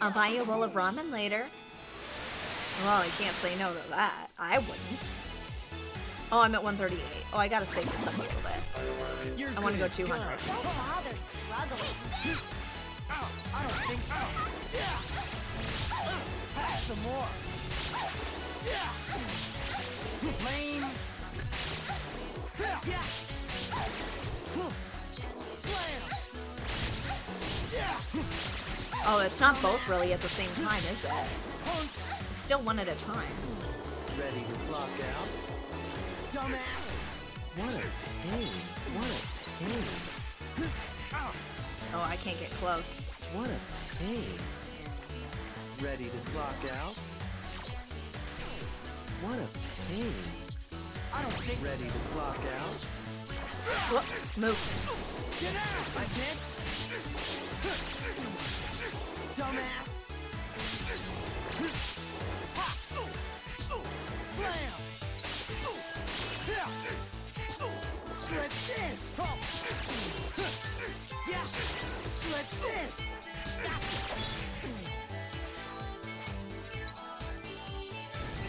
I'll buy you a bowl of ramen later. Well, I can't say no to that. I wouldn't. Oh, I'm at 138. Oh, I gotta save this up a little bit. I want to go 200. Don't bother struggling. I don't think so. Pass some more. Lame. Yeah. Oh, it's not both really at the same time, is it? It's still one at a time. Ready to block out? Dumbass! What a pain! What a pain! Oh, I can't get close. What a pain! Ready to block out? What a pain! I don't think so. Ready to block out? Whoop, move. Get out! I did. Dumbass. Slam. Slip this. Yeah. Slip this. Gotcha.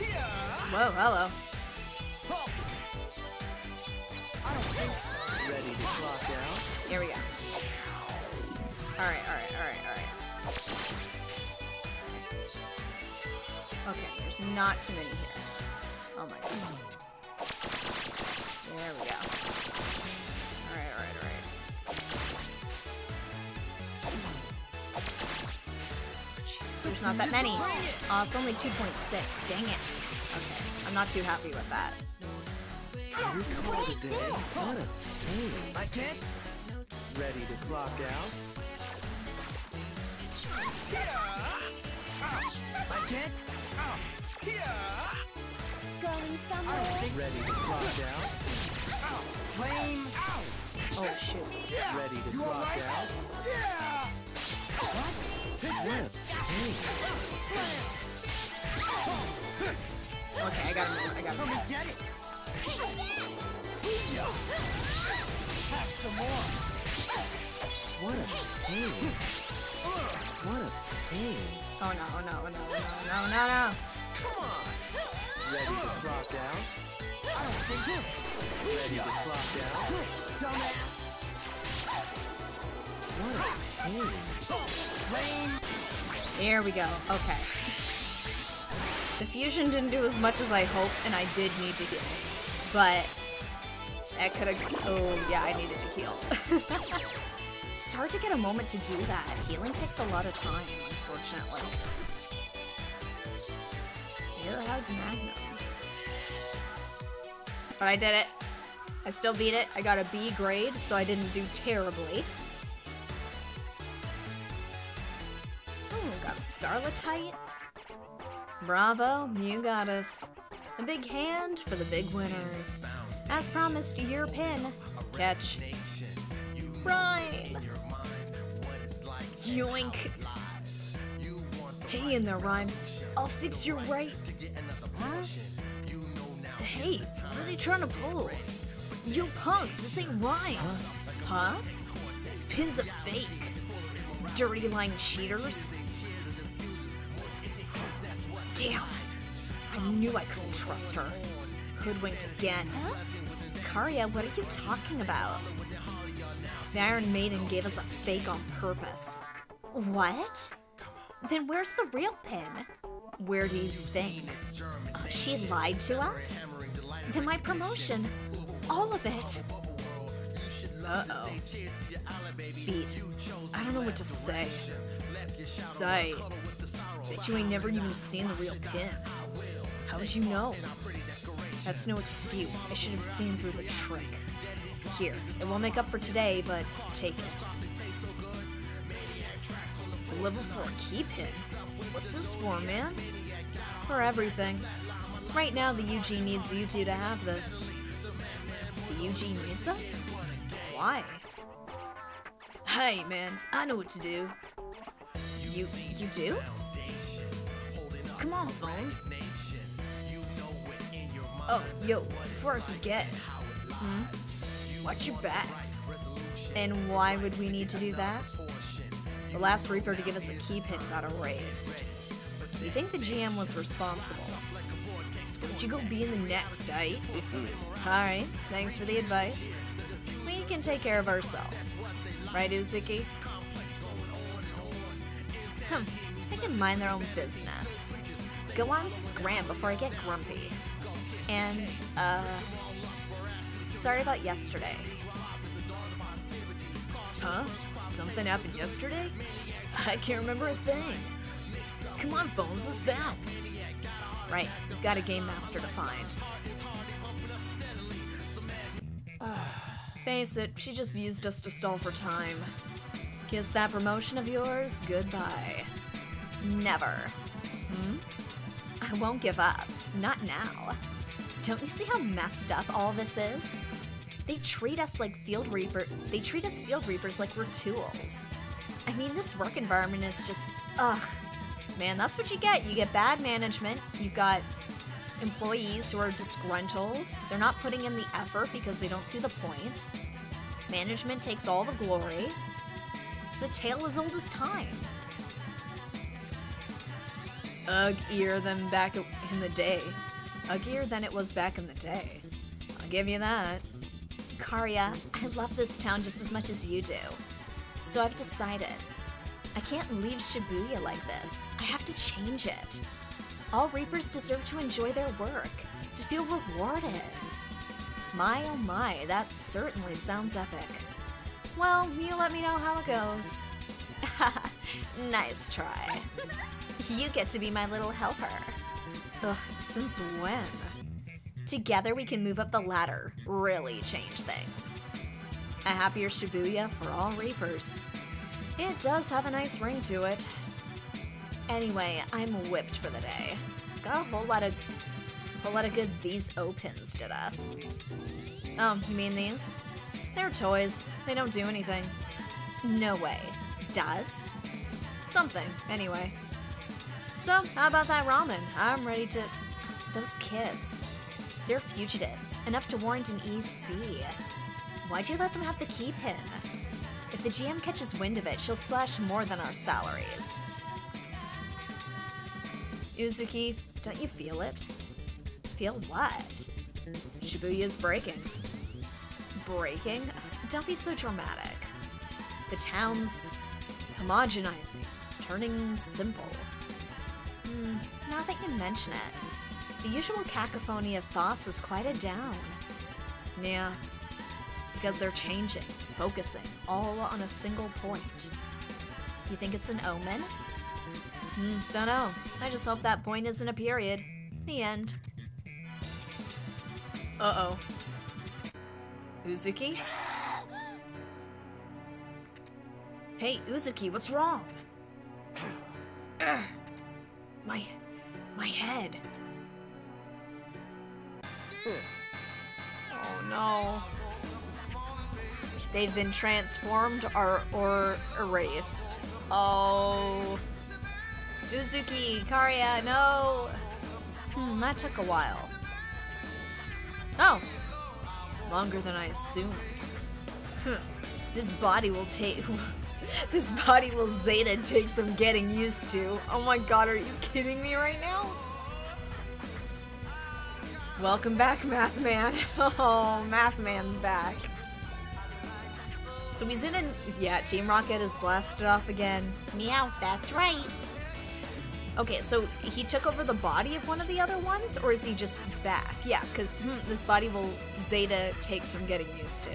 Yeah. Whoa, hello. Ready to clock out. Here we go. Alright, alright, alright, alright. Okay, there's not too many here. Oh my god. There's not that many. Oh, it's only 2.6. Dang it. Okay, I'm not too happy with that. You come over today. What a pain. I can't. Ready to clock out? I can't. Going somewhere. Ready to clock out? Flame out. Oh shoot. Ready to clock out? Yeah. What? Take this. Okay, I got it. I got it. Come and get it. Have some more. What a pain. What a pain. Oh no, oh no, oh no, oh no, no, no. Come on. Ready to drop down? I don't think so. Ready to drop down? Dumbass. What a pain. There we go. Okay. The fusion didn't do as much as I hoped, and I did need to heal. But I could have. Oh yeah, I needed to heal. It's hard to get a moment to do that. Healing takes a lot of time, unfortunately. You're out of Magnum. But I did it. I still beat it. I got a B grade, so I didn't do terribly. Oh, got a Scarletite. Bravo, you got us. A big hand for the big winners. As promised, your pin. Catch. Rhyme! Yoink! Hey in there, Rhyme. I'll fix your right. Huh? Hey, what are they trying to pull? Yo, punks, this ain't Rhyme. Huh? This pin's a fake. Dirty lying cheaters. Damn! I knew I couldn't trust her. Hoodwinked again. Huh? Kariya, what are you talking about? The Iron Maiden gave us a fake on purpose. What? Then where's the real pin? Where do you think? Oh, she lied to us? Then my promotion. All of it. Uh-oh. Beat. I don't know what to say. Say. Bet you ain't never even seen the real pin. How would you know? That's no excuse. I should have seen through the trick. Here, it won't make up for today, but take it. Level 4 key pin. What's this for, man? For everything. Right now, the UG needs you two to have this. The UG needs us? Why? Hey, man, I know what to do. You do? Come on, phones. Oh, yo, before I forget. Watch your backs. And why would we need to do that? The last Reaper to give us a key pin got erased. Do you think the GM was responsible? Don't you go be in the next, eh? Alright, thanks for the advice. We can take care of ourselves. Right, Uzuki? They can mind their own business. Go on, scram before I get grumpy. And, sorry about yesterday. Huh? Something happened yesterday? I can't remember a thing. Come on, phones, let's bounce. Right, we've got a game master to find. Face it, she just used us to stall for time. Kiss that promotion of yours goodbye. Never. I won't give up. Not now. Don't you see how messed up all this is? They treat us like field reapers like we're tools. I mean, this work environment is just ugh. Man, that's what you get. You get bad management. You've got employees who are disgruntled. They're not putting in the effort because they don't see the point. Management takes all the glory. It's a tale as old as time. Uglier than back in the day. Uglier than it was back in the day. I'll give you that. Kariya, I love this town just as much as you do. So I've decided. I can't leave Shibuya like this. I have to change it. All Reapers deserve to enjoy their work, to feel rewarded. My oh my, that certainly sounds epic. Well, you let me know how it goes. Nice try. You get to be my little helper. Ugh, since when? Together we can move up the ladder, really change things. A happier Shibuya for all Reapers. It does have a nice ring to it. Anyway, I'm whipped for the day. Got a whole lot of good these O-pins did us. Oh, you mean these? They're toys. They don't do anything. No way. Does? Something, anyway. So, how about that ramen? I'm ready to... Those kids. They're fugitives, enough to warrant an EC. Why'd you let them have the key pin? If the GM catches wind of it, she'll slash more than our salaries. Uzuki, don't you feel it? Feel what? Shibuya's breaking. Breaking? Don't be so dramatic. The town's homogenizing, turning simple. Now that you mention it, the usual cacophony of thoughts is quieted down. Yeah, because they're changing, focusing, all on a single point. You think it's an omen? Dunno. I just hope that point isn't a period. The end. Uh-oh. Uzuki? Hey, Uzuki, what's wrong? My head. Oh no. They've been transformed or erased. Oh. Uzuki, Kariya, no. That took a while. Oh. Longer than I assumed. This body will take... This body will Zeta take some getting used to. Oh my god, are you kidding me right now? Welcome back, Math Man. Oh, Math Man's back. So he's in an... Yeah, Team Rocket is blasted off again. Meow, that's right. Okay, so he took over the body of one of the other ones, or is he just back? Yeah, because this body will Zeta take some getting used to.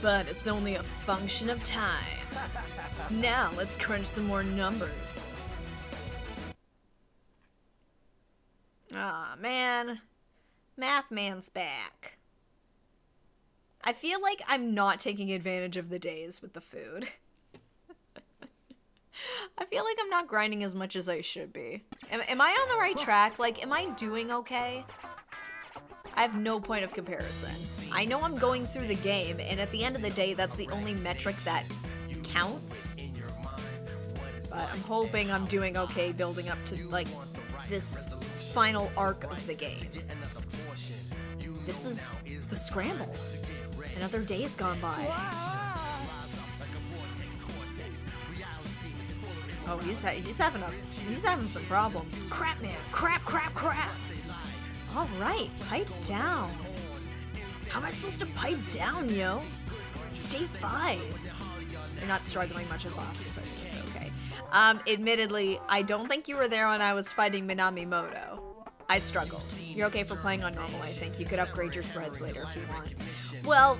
But it's only a function of time. Now let's crunch some more numbers. Aw, man. Math Man's back. I feel like I'm not taking advantage of the days with the food. I feel like I'm not grinding as much as I should be. Am I on the right track? Like, am I doing okay? I have no point of comparison. I know I'm going through the game, and at the end of the day, that's the only metric that counts. But I'm hoping I'm doing okay building up to, like, this final arc of the game. This is the scramble. Another day's gone by. Oh, he's having some problems. Crap, man. Crap, crap, crap. All right, pipe down. How am I supposed to pipe down, yo? It's day 5. You're not struggling much with bosses, so I think it's okay. Admittedly, I don't think you were there when I was fighting Minamimoto. I struggled. You're okay for playing on normal, I think. You could upgrade your threads later if you want. Well,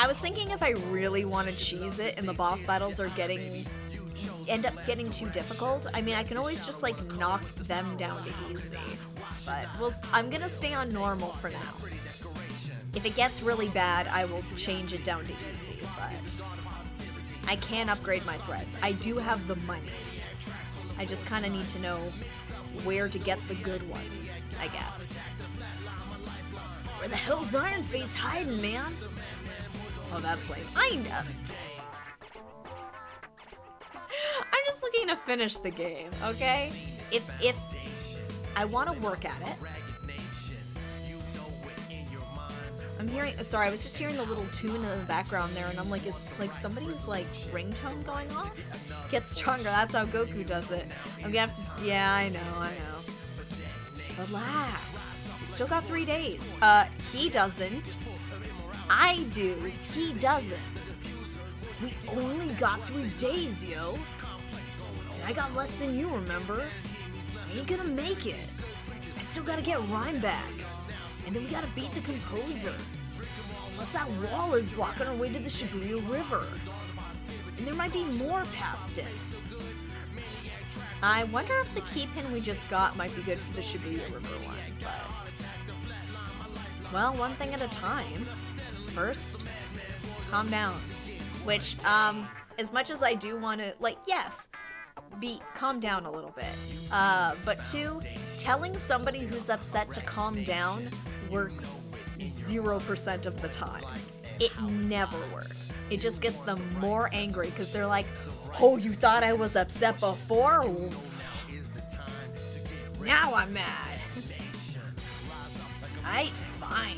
I was thinking if I really want to cheese it and the boss battles are end up getting too difficult, I mean, I can always just, like, knock them down to easy. But I'm gonna stay on normal for now. If it gets really bad, I will change it down to easy, but I can upgrade my threads. I do have the money. I just kind of need to know where to get the good ones, I guess. Where the hell's Iron Face hiding, man? Oh, that's like, I know. I'm just looking to finish the game, okay? If I want to work at it. I'm hearing, sorry, I was just hearing the little tune in the background there, and I'm like, it's like somebody's like ringtone going off? Get stronger, that's how Goku does it. I'm gonna have to, yeah, I know. Relax. We've still got 3 days. He doesn't. I do. He doesn't. We only got 3 days, yo. And I got less than you, remember? I ain't gonna make it. I still gotta get Rhyme back. And then we gotta beat the Composer. Plus that wall is blocking our way to the Shibuya River. and there might be more past it. I wonder if the key pin we just got might be good for the Shibuya River one, but... Well, one thing at a time. First, calm down. Which, as much as I do want to, like, yes, calm down a little bit. But two, telling somebody who's upset to calm down works 0% of the time. It never works. It just gets them more angry because they're like, oh, you thought I was upset before? Now I'm mad. Alright, fine.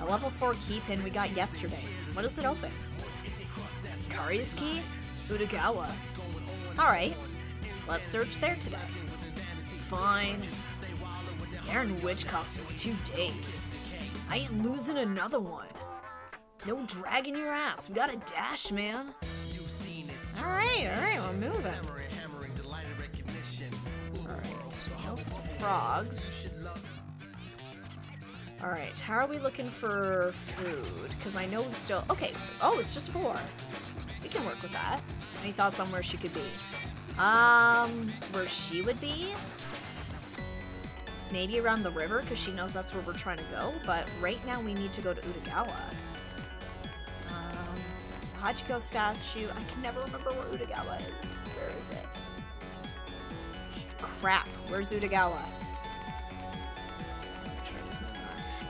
A level 4 key pin we got yesterday. What does it open? Kariya's key? Udagawa. Alright, let's search there today. Fine. Aaron Witch cost us 2 days. I ain't losing another one. No dragging your ass. We got a dash, man. All right, we're moving. All right, no frogs. All right, how are we looking for food? Because I know we still... Okay, oh, it's just 4. We can work with that. Any thoughts on where she could be? Where she would be? Maybe around the river, because she knows that's where we're trying to go, but right now we need to go to Udagawa. It's a Hachiko statue. I can never remember where Udagawa is. Where is it? Crap, where's Udagawa?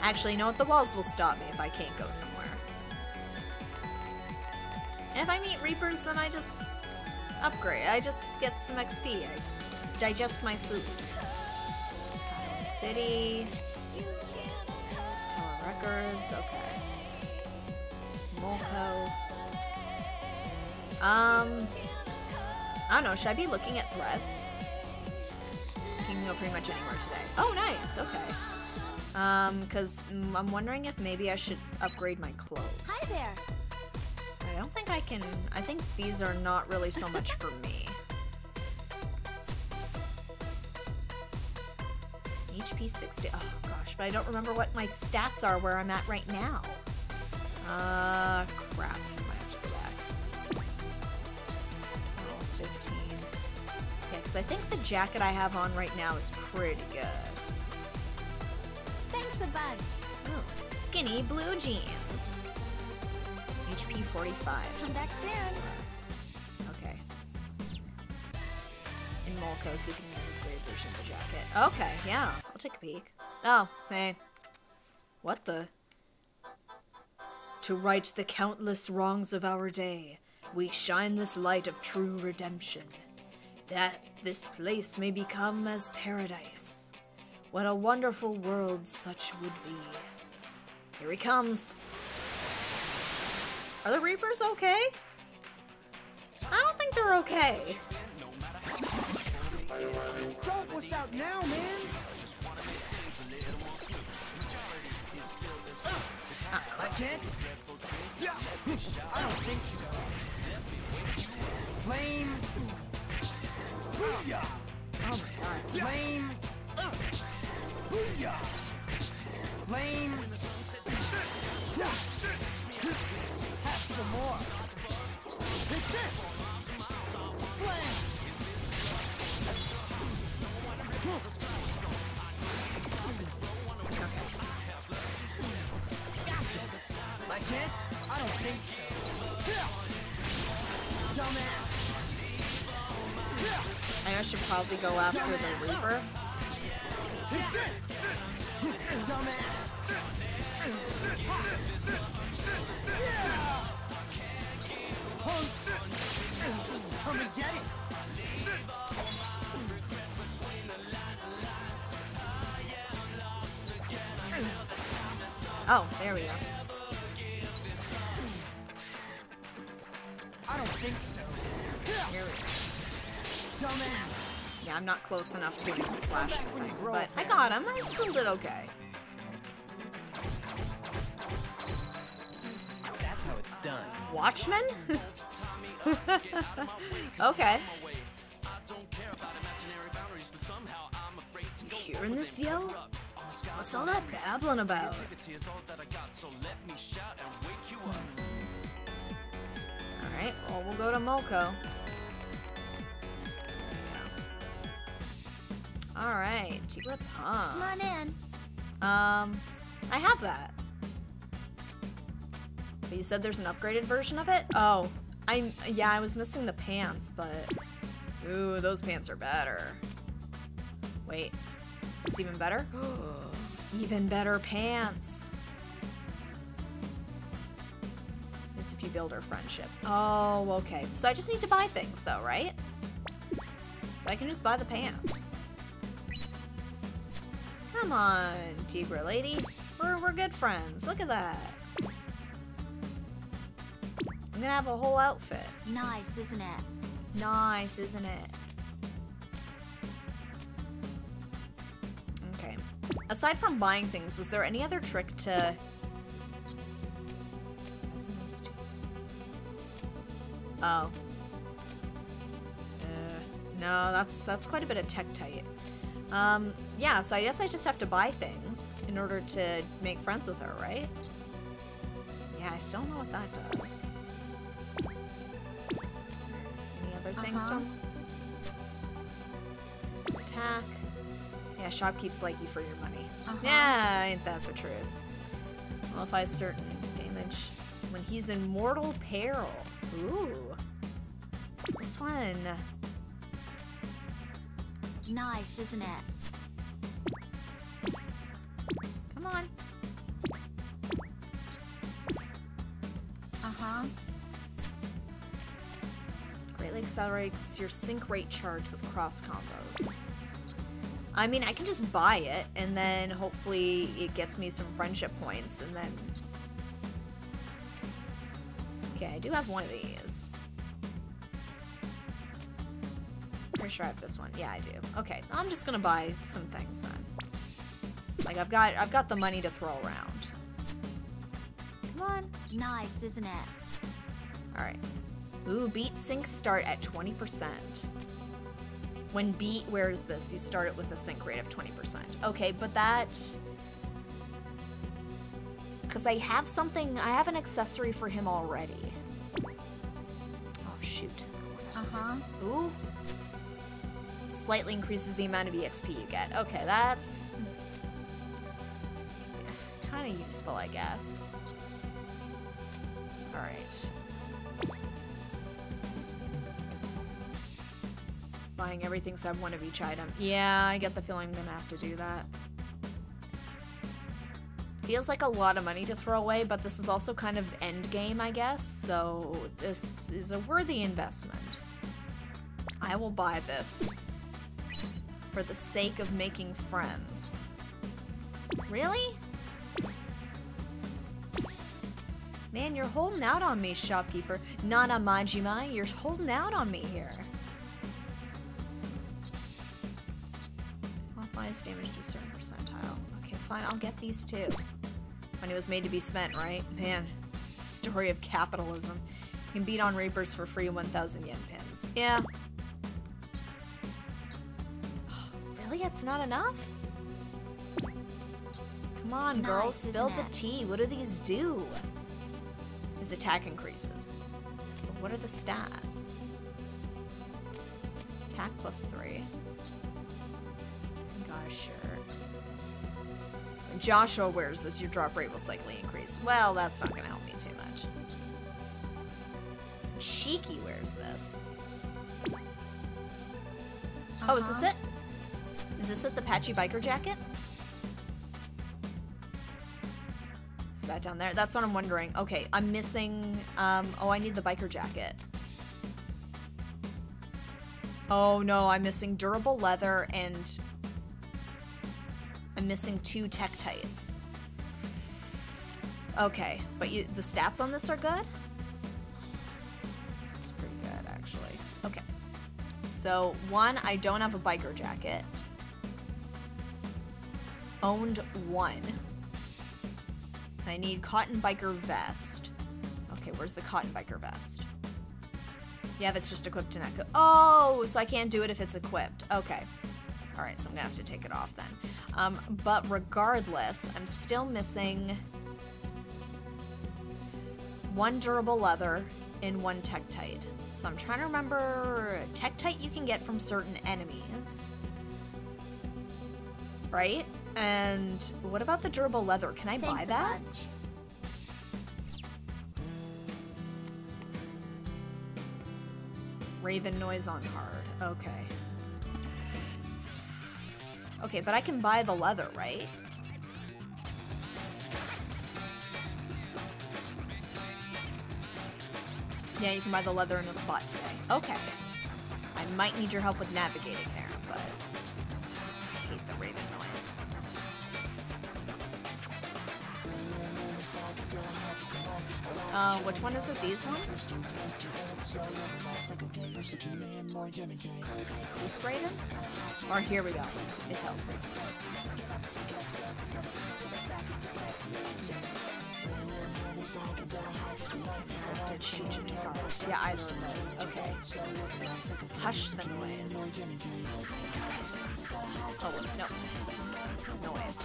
Actually, you know what? The walls will stop me if I can't go somewhere. And if I meet Reapers, then I just upgrade. I just get some XP. I digest my food. City, it's Tower Records, okay. It's Molko. I don't know, should I be looking at threats? I can go pretty much anywhere today. Oh, nice, okay. Because I'm wondering if maybe I should upgrade my clothes. Hi there. I don't think I can, I think these are not really so much for me. HP 60. Oh gosh, but I don't remember what my stats are where I'm at right now. Crap. I might have to go back. Roll 15. Yeah, because I think the jacket I have on right now is pretty good. Thanks a bunch. Oh, skinny blue jeans. HP 45. Come back soon. Okay. In Molko, so you can get a version of the jacket. Okay, yeah. Take a peek. Oh, hey. What the? To right the countless wrongs of our day, we shine this light of true redemption, that this place may become as paradise. What a wonderful world such would be. Here he comes. Are the Reapers okay? I don't think they're okay. Dog, what's out now, man? Yeah. I don't think so. Blame. Booyah. Oh my god. Blame. Booyah. Blame. Have some more. Take this. Blame. I can't? I don't think so. Dumbass. I should probably go after the Reaper. Take this! Dumbass. Come and get it! Oh, there we go. I don't think so. Here we go. Dumbass. Yeah, I'm not close enough to the slashing thing, but I got him. I still did okay. That's how it's done. Watchmen? Okay. Hearing this yell? What's all that babbling about? Alright, well, we'll go to Molko. Alright, Tigra Palms. Come on in. I have that. But you said there's an upgraded version of it? Oh, I was missing the pants, but... Ooh, those pants are better. Wait, is this even better? Even better pants. Just if you build our friendship. Oh, okay. So I just need to buy things though, right? So I can just buy the pants. Come on, Tigra lady. We're good friends. Look at that. I'm gonna have a whole outfit. Nice, isn't it? Nice, isn't it? Okay. Aside from buying things, is there any other trick to... Oh. No, that's quite a bit of tektite. Yeah, so I guess I just have to buy things in order to make friends with her, right? Yeah, I still don't know what that does. Any other things to attack? Yeah, shop keeps like you for your money. Yeah, ain't that the truth. Modifies certain damage when he's in mortal peril. Ooh. This one. Nice, isn't it? Come on. Greatly accelerates your sync rate charge with cross combos. I mean, I can just buy it, and then hopefully it gets me some friendship points, and then... Okay, I do have one of these. Pretty sure I have this one. Yeah, I do. Okay, I'm just gonna buy some things then. Like I've got the money to throw around. Come on. Nice, isn't it? All right. Ooh, Beat syncs start at 20%. When Beat wears this, you start it with a sync rate of 20%. Okay, but that. Because I have something, I have an accessory for him already. Oh, shoot. Ooh. Slightly increases the amount of EXP you get. Okay, that's... yeah, kind of useful, I guess. Alright. Buying everything so I have one of each item. Yeah, I get the feeling I'm gonna have to do that. Feels like a lot of money to throw away, but this is also kind of end game, I guess, so this is a worthy investment. I will buy this for the sake of making friends. Really? Man, you're holding out on me, shopkeeper. Nana Majima, you're holding out on me here. Modifies damage to a certain percentile. Okay, fine, I'll get these too. Money was made to be spent, right? Man, story of capitalism. You can beat on Reapers for free 1,000 yen pins. Yeah. Oh, really? That's not enough? Come on, nice, girls. Spill the tea. What do these do? His attack increases. But what are the stats? Attack +3. Gosh, sure. When Joshua wears this, your drop rate will slightly increase. Well, that's not going to help me too much. Shiki wears this. Oh, is this it? Is this it, the patchy biker jacket? Is that down there? That's what I'm wondering. Okay, I'm missing... oh, I need the biker jacket. Oh, no, I'm missing durable leather and... I'm missing 2 tektites. Okay, but the stats on this are good? It's pretty good, actually. Okay. So, 1, I don't have a biker jacket. Owned 1. So I need cotton biker vest. Okay, where's the cotton biker vest? Yeah, that's just equipped to Neku. Oh, so I can't do it if it's equipped. Okay. Alright, so I'm gonna have to take it off then. But regardless, I'm still missing 1 durable leather in one Tektite. So I'm trying to remember... Tektite you can get from certain enemies. Right? And what about the durable leather? Can I buy that? Raven noise on hard. Okay. Okay, but I can buy the leather, right? Yeah, you can buy the leather in a spot today. Okay. I might need your help with navigating there, but I hate the raven noise. Which one is it? These ones? This grader? Or here we go. It tells me. I have to change it to proper. Yeah, either of those. Okay. Hush the noise. Oh, wait, no. Noise.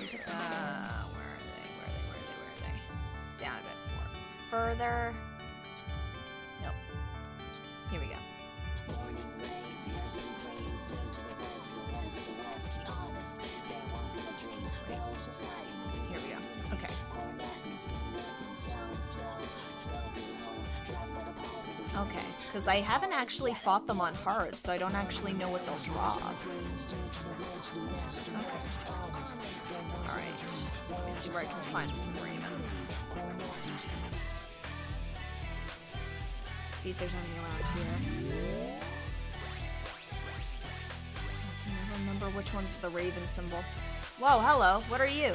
Where are they? Down a bit more. Further. Nope. Here we go. Here we go. Okay. Okay, because I haven't actually fought them on hard, so I don't actually know what they'll drop. Okay. Alright. Let me see where I can find some ravens. See if there's any around here. I can never remember which one's the raven symbol. Whoa, hello, what are you?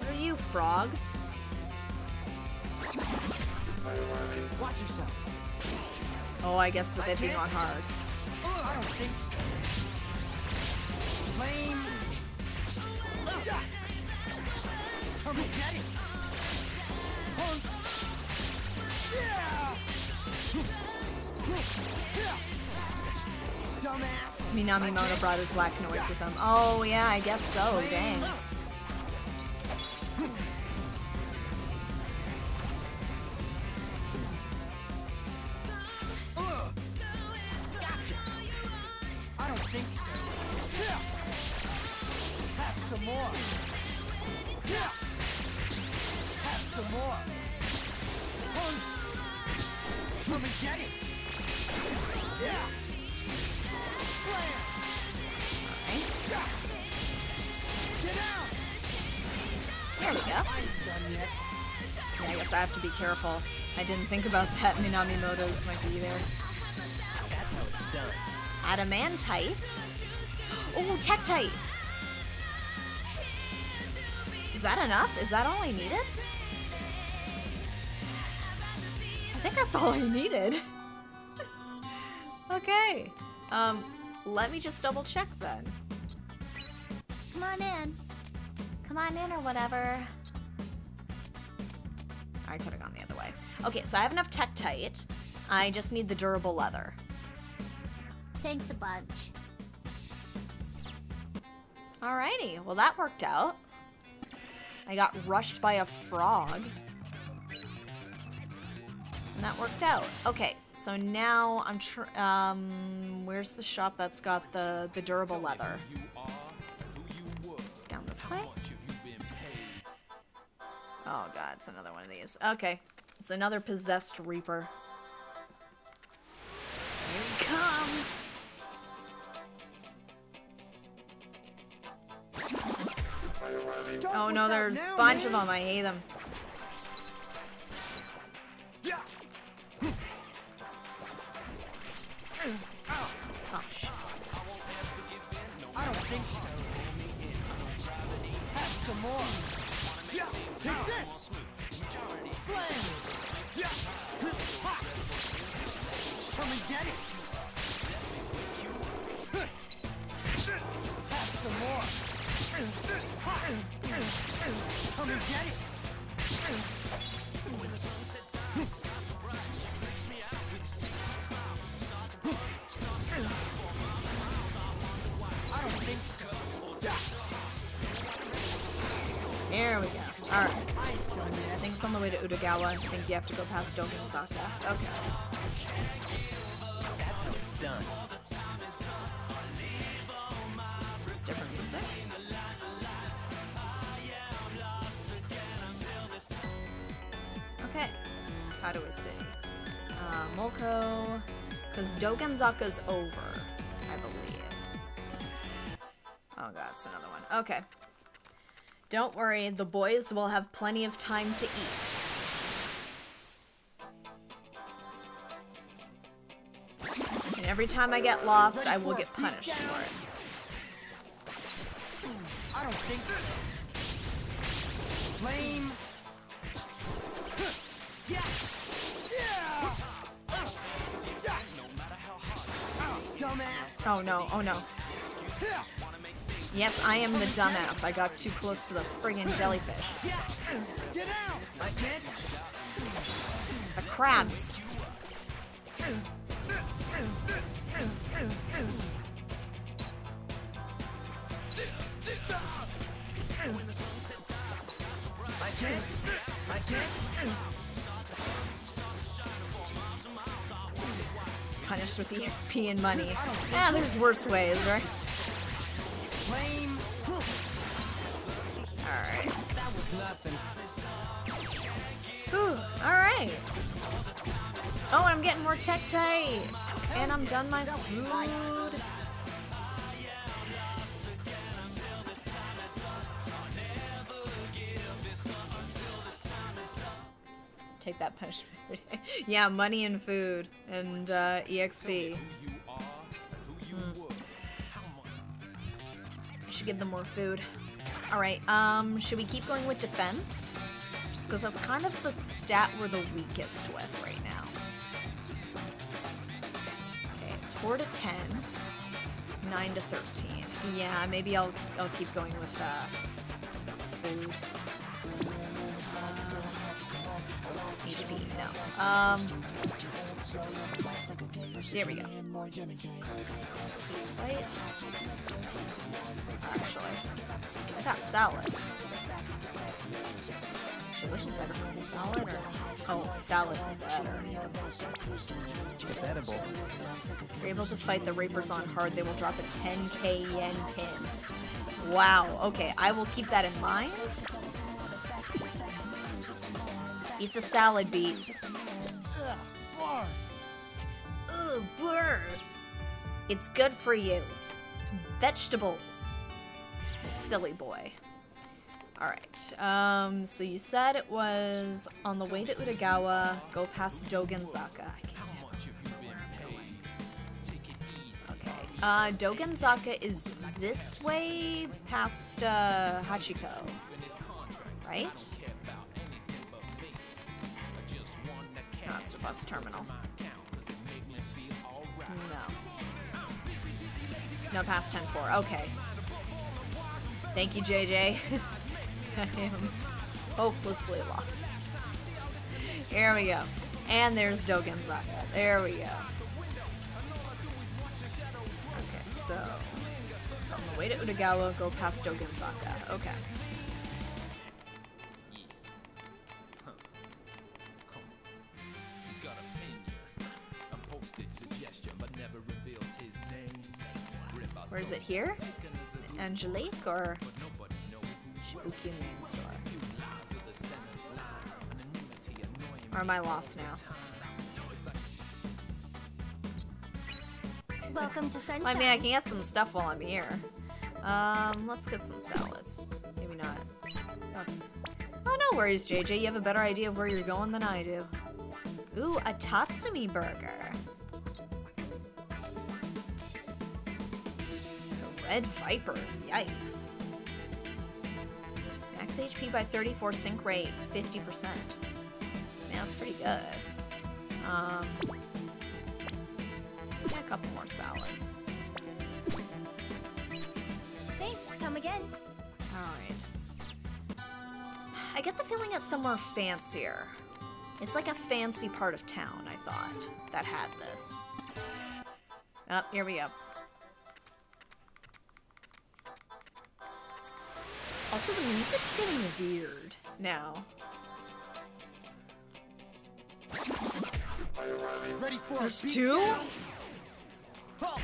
What are you, frogs? Watch yourself. Oh, I guess with it being on hard. I don't think so. Lame. Get it. Dumbass. Minamimoto brought his black noise with him. Oh yeah, I guess so, dang. Be careful. I didn't think about that. Minamimoto's might be there. That's how it's done. Adamantite? Oh, Tektite! Is that enough? Is that all I needed? I think that's all I needed. Okay. Let me just double check then. Come on in. Come on in or whatever. I could have gone the other way. Okay, so I have enough Tektite. I just need the durable leather. Thanks a bunch. Alrighty, well that worked out. I got rushed by a frog. And that worked out. Okay, so now I'm where's the shop that's got the durable leather? It's down this way. Oh god, it's another one of these. Okay, it's another possessed reaper. Here it comes! Oh no, there's a bunch of them. I hate them. Oh shit. I don't think so. Have some more. Yeah, take this! Slam! Yeah! Ha! Come and get it! Have some more! Come and get it! When the sunset dies, sky so bright, she breaks me out with a secret smile. Starts a fight, starts a shot for miles. I wonder why. I don't think so. Yeah! Alright. I think it's on the way to Udagawa. I think you have to go past Dogenzaka. Okay. That's how it's done. It's different music. Okay. How do we see? Molko. Because Dogenzaka's over, I believe. Oh god, it's another one. Okay. Don't worry, the boys will have plenty of time to eat. And every time I get lost, I will get punished for it. I don't think so. Lame. Yeah. Oh no, oh no. Yes, I am the dumbass. I got too close to the friggin' jellyfish. Get out! I did. The crabs. I did. I did. Punished with EXP and money. Yeah, there's worse ways, right? Alright. That was nothing. Ooh, alright. Oh, and I'm getting more Tektite. And I'm done my food. Take that punishment every day. Yeah, money and food. And EXP. Should give them more food. Alright, should we keep going with defense? Just because that's kind of the stat we're the weakest with right now. Okay, it's 4 to 10, 9 to 13. Yeah, maybe I'll keep going with food. HP, no. There we go. Plates. Actually, I got salads. Actually, which is better? Salad or? Oh, salad's better. It's edible. If you're able to fight the Reapers on hard, they will drop a 10k yen pin. Wow, okay, I will keep that in mind. Eat the salad, Beat. Ugh, barf. It's good for you. It's vegetables. Silly boy. Alright, so you said it was on the way to Udagawa, go past Dogenzaka. I can't remember where I'm going. Okay, Dogenzaka is this way past Hachiko, right? No, it's the bus terminal. No. No, past 10-4. Okay. Thank you, JJ. I am hopelessly lost. Here we go. And there's Dogenzaka. There we go. Okay, so it's on the way to Udagawa, go past Dogenzaka. Okay. Where is it here? Angelique or Shibuya main store? Or am I lost now? Welcome to Sunshine. Well, I mean, I can get some stuff while I'm here. Let's get some salads. Maybe not. Okay. Oh, no worries, JJ. You have a better idea of where you're going than I do. Ooh, a Tatsumi burger. Red Viper, yikes. Max HP by 34, sync rate 50%. Man, that's pretty good. A couple more salads. Thanks, come again. Alright. I get the feeling it's somewhere fancier. It's like a fancy part of town, I thought, that had this. Oh, here we go. Also, the music's getting weird. now. Ready for there's two? Come on!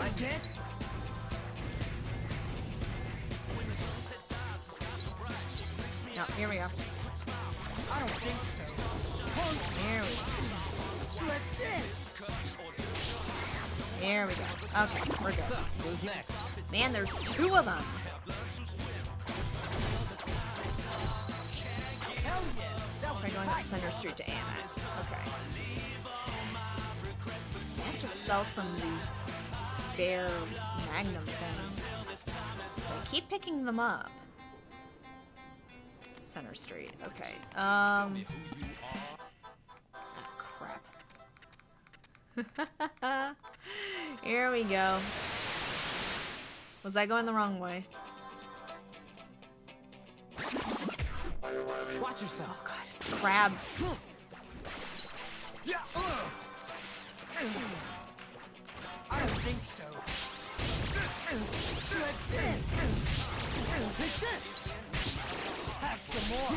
I did? No, here we go. I don't think so. Here we go. Sweat this! Here we go. Okay, we're good. Who's next? Man, there's two of them! We're going up Center Street to Annex. Okay. I have to sell some of these bear magnum things. So I keep picking them up. Center Street. Okay. Oh, crap. Here we go. Was I going the wrong way? Watch yourself. Oh, God, it's crabs. Yeah. I don't think so. Like this. Take this. Have some more.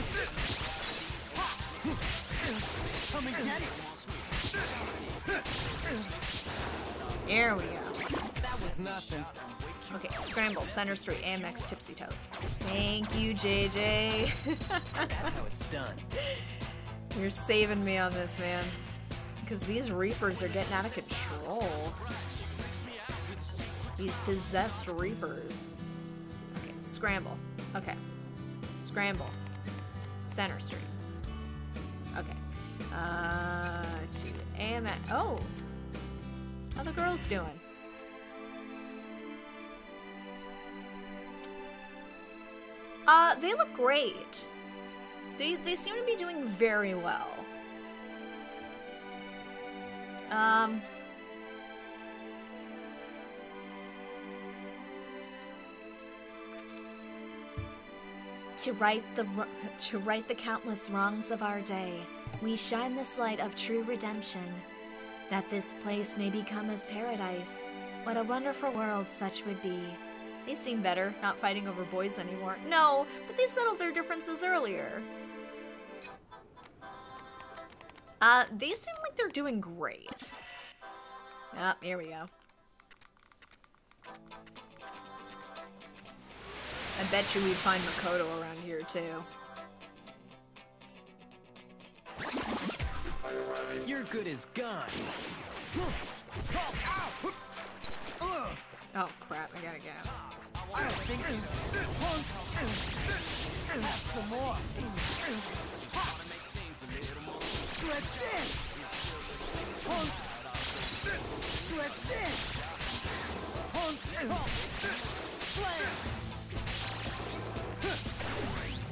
Come and get it. Here we go. That was nothing. Okay, Scramble, Center Street, Amex, Tipsy Toes. Thank you, JJ. That's how it's done. You're saving me on this, man. Because these Reapers are getting out of control. These possessed Reapers. Okay, Scramble. Okay. Scramble. Center Street. Okay. To Amex. Oh! How the girls doing? They look great. They seem to be doing very well. To right the countless wrongs of our day, we shine this light of true redemption, that this place may become as paradise. What a wonderful world such would be. They seem better, not fighting over boys anymore. No, but they settled their differences earlier. They seem like they're doing great. Ah, here we go. I bet you we'd find Makoto around here, too. You're good as gone. Oh, crap, I gotta go. I don't think so. Have some more. Sweat this! Sweat this!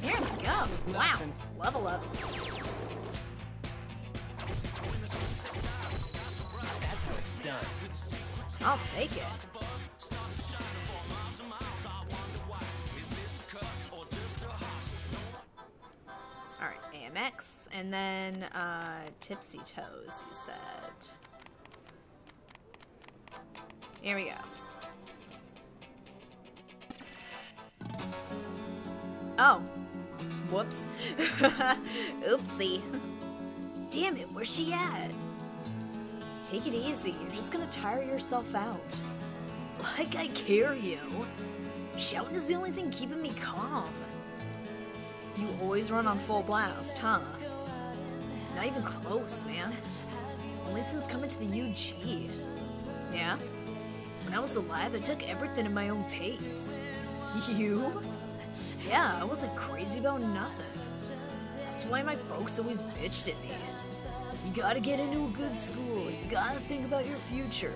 There we go! Wow! Level up. That's how it's done. I'll take it. Alright, AMX, and then Tipsy Toes, you said. Here we go. Oh. Whoops. Oopsie. Damn it, where's she at? Take it easy, you're just gonna tire yourself out. Like I care you. Shouting is the only thing keeping me calm. You always run on full blast, huh? Not even close, man. Only since coming to the UG. Yeah? When I was alive, I took everything at my own pace. You? Yeah, I wasn't crazy about nothing. That's why my folks always bitched at me. You gotta get into a good school, you gotta think about your future.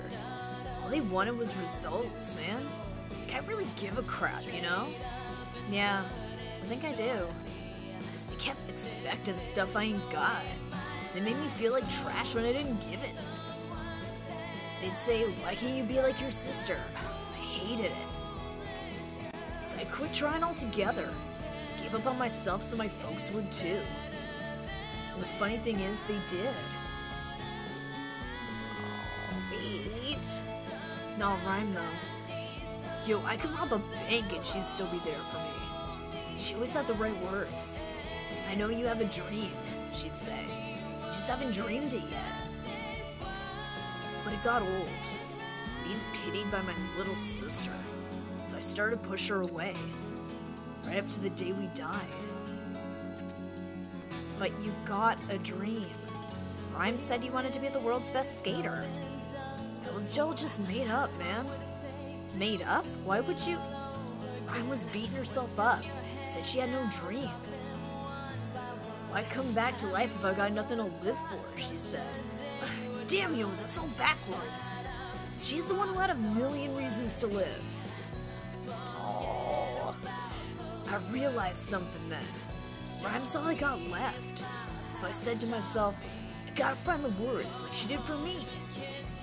All they wanted was results, man. I can't really give a crap, you know? Yeah, I think I do. I kept expecting stuff I ain't got. They made me feel like trash when I didn't give it. They'd say, why can't you be like your sister? I hated it. So I quit trying altogether. Gave up on myself so my folks would too. And the funny thing is, they did. Aw, wait. Not Rhyme though. Yo, I could rob a bank and she'd still be there for me. She always had the right words. I know you have a dream, she'd say. You just haven't dreamed it yet. But it got old, being pitied by my little sister, so I started to push her away, right up to the day we died. But you've got a dream. Rhyme said you wanted to be the world's best skater. That was all just made up, man. Made up? Why would you? Rhyme was beating herself up, said she had no dreams. Why come back to life if I got nothing to live for, she said. Damn you, that's so backwards. She's the one who had a million reasons to live. Oh, I realized something then. Rhyme's all I got left. So I said to myself, I gotta find the words like she did for me.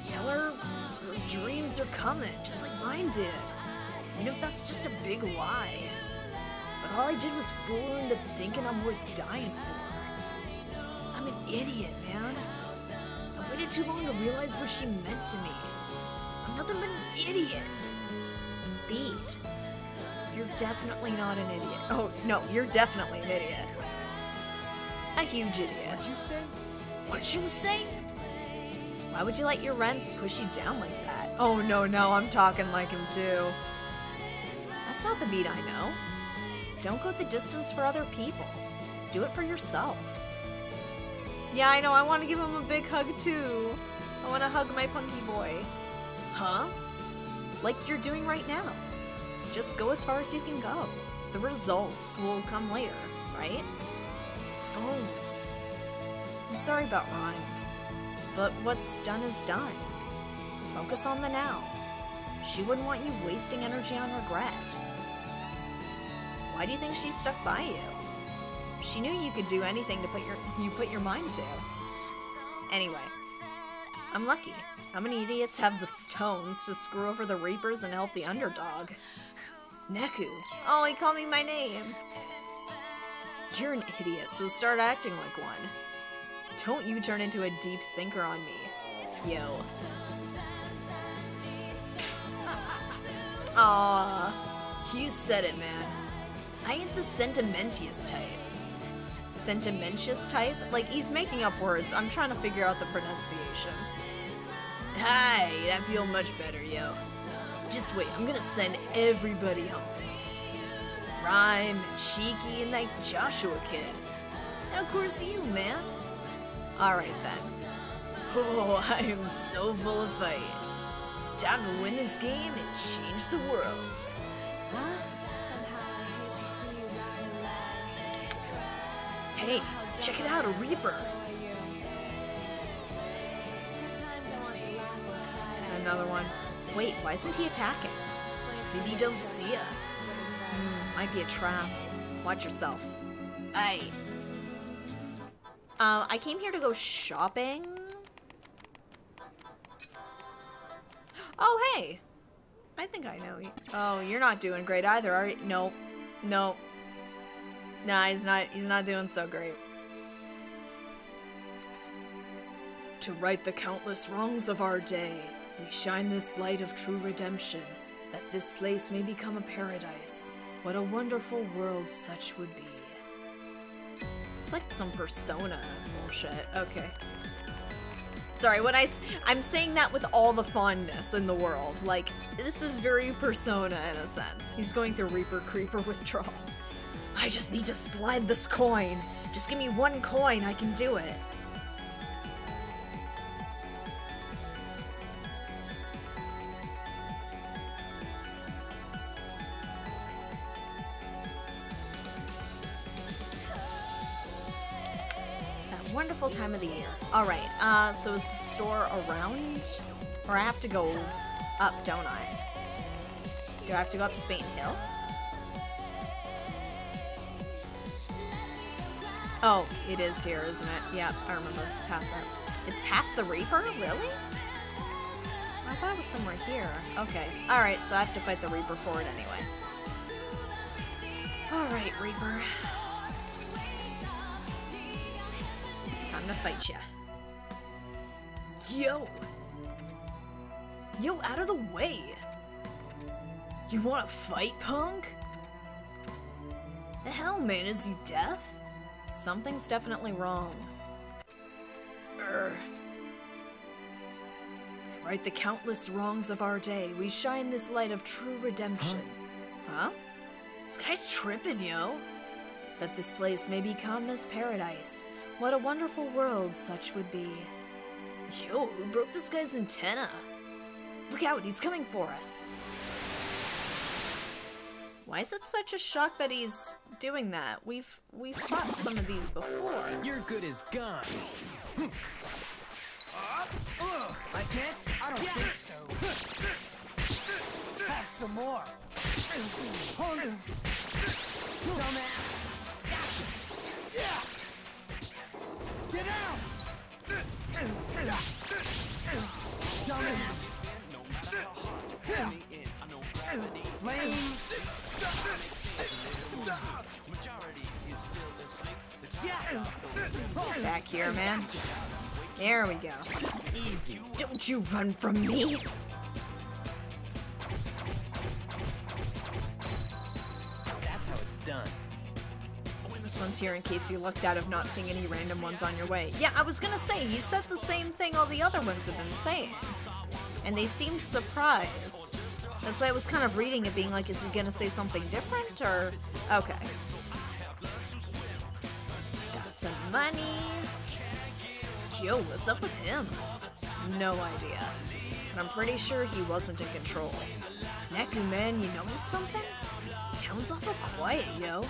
Tell her her dreams are coming, just like mine did. Even if that's just a big lie. But all I did was fool her into thinking I'm worth dying for. I'm an idiot, man. I waited too long to realize what she meant to me. I'm nothing but an idiot. Beat, you're definitely not an idiot. Oh, no, you're definitely an idiot. A huge idiot. What'd you say? What'd you say? Why would you let your rents push you down like that? Oh, no, no, I'm talking like him, too. That's not the Beat I know. Don't go the distance for other people. Do it for yourself. Yeah, I know, I want to give him a big hug, too. I want to hug my punky boy. Huh? Like you're doing right now. Just go as far as you can go. The results will come later, right? Phones. I'm sorry about Rhyme, but what's done is done. Focus on the now. She wouldn't want you wasting energy on regret. Why do you think she's stuck by you? She knew you could do anything to put your mind to. Anyway, I'm lucky. How many idiots have the stones to screw over the Reapers and help the underdog? Neku. Oh, he called me my name. You're an idiot, so start acting like one. Don't you turn into a deep thinker on me. Yo. Aww. You said it, man. I ain't the sentimentious type. Sentimentious type? Like, he's making up words. I'm trying to figure out the pronunciation. Hi, I feel much better, yo. Just wait, I'm gonna send everybody home. Rhyme, and Shiki, and that Joshua kid. And of course you, man. Alright then. Oh, I am so full of fight. Time to win this game and change the world. Huh? Hey, check it out, a Reaper! And another one. Wait, why isn't he attacking? Maybe he don't see us. Might be a trap. Watch yourself. Aye. I came here to go shopping. Oh, hey! I think I know you. Oh, you're not doing great either, are you? Nope. Nope. Nah, he's not doing so great. To right the countless wrongs of our day, we shine this light of true redemption, that this place may become a paradise. What a wonderful world such would be. It's like some Persona bullshit. Okay. Sorry, when I'm saying that with all the fondness in the world. Like, this is very Persona in a sense. He's going through Reaper Creeper withdrawal. I just need to slide this coin. Just give me one coin, I can do it. It's that wonderful time of the year. Alright, so is the store around? Or I have to go up, don't I? Do I have to go up Spain Hill? Oh, it is here, isn't it? Yeah, I remember. Past that. It's past the Reaper? Really? I thought it was somewhere here. Okay. Alright, so I have to fight the Reaper for it anyway. Alright, Reaper. Time to fight ya. Yo! Yo, out of the way! You wanna fight, punk? The hell, man, is he deaf? Something's definitely wrong. Right the countless wrongs of our day, we shine this light of true redemption. Huh? This guy's tripping, yo. That this place may be Kamna's paradise. What a wonderful world such would be. Yo, who broke this guy's antenna? Look out, he's coming for us. Why is it such a shock that he's doing that? We've fought some of these before. Your good is gone. I can't? I don't think so. Have some more. Dumbass. Get out! Dumbass. No matter how hard you put me in, I know gravity. Lame. Back here, man. There we go. Easy. Don't you run from me! That's how it's done. This one's here in case you lucked out of not seeing any random ones on your way. Yeah, I was gonna say, he said the same thing all the other ones have been saying. And they seemed surprised. That's why I was kind of reading it, being like, is he gonna say something different, or... Okay. Got some money. Yo, what's up with him? No idea. But I'm pretty sure he wasn't in control. Neku, man, you notice something? Town's awful quiet, yo.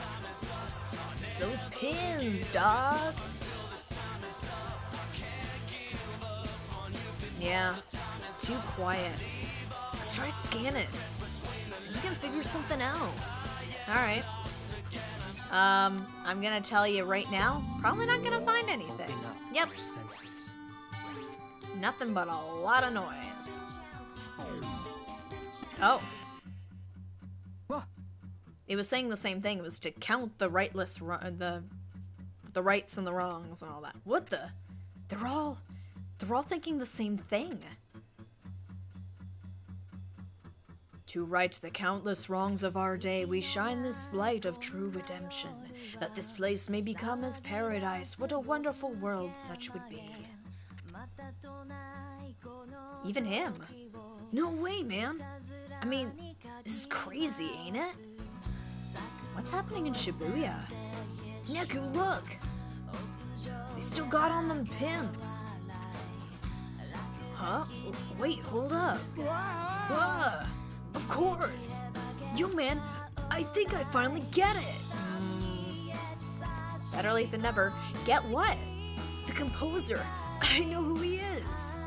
It's those pins, dog. Yeah, too quiet. Let's try scan it. See if we can figure something out. Alright. I'm gonna tell you right now, probably not gonna find anything. Yep. Nothing but a lot of noise. Oh. It was saying the same thing. It was to count the rightless, the rights and the wrongs and all that. What the? They're all thinking the same thing. To right the countless wrongs of our day, we shine this light of true redemption. That this place may become as paradise, what a wonderful world such would be. Even him. No way, man. I mean, this is crazy, ain't it? What's happening in Shibuya? Neku, look! They still got on them pins. Huh? Wait, hold up. Whoa! Of course! Yo, man, I think I finally get it! Better late than never. Get what? The composer! I know who he is!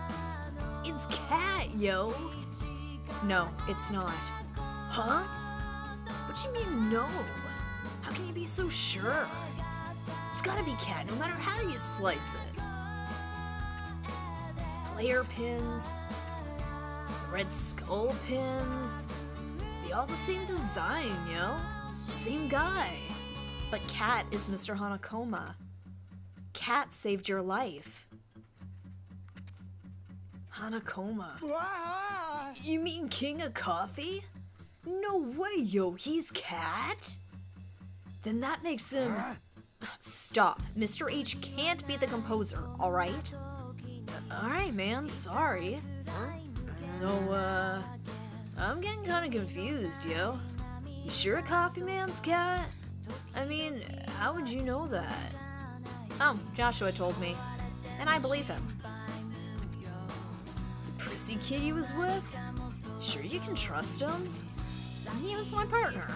It's Cat, yo! No, it's not. Huh? What do you mean, no? How can you be so sure? It's gotta be Cat, no matter how you slice it. Player pins... Red Skull pins. They all the same design, yo. Same guy. But Cat is Mr. Hanekoma. Cat saved your life. Hanekoma. You mean King of Coffee? No way, yo, he's Cat? Then that makes him... Stop. Mr. H can't be the composer, alright? Alright, man, sorry. So, I'm getting kind of confused, yo. You sure a coffee man's Cat? I mean, how would you know that? Oh, Joshua told me, and I believe him. The prissy kid he was with? Sure you can trust him? He was my partner.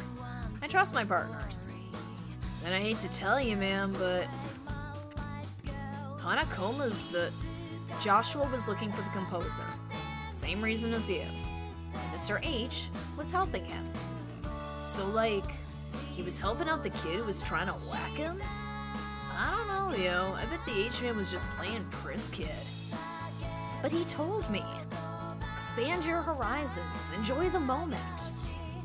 I trust my partners. And I hate to tell you, man, but... Hanakoma's the... Joshua was looking for the composer. Same reason as you. Mr. H was helping him. So, like, he was helping out the kid who was trying to whack him? I don't know, yo. I bet the H-Man was just playing Priss Kid. But he told me, expand your horizons, enjoy the moment.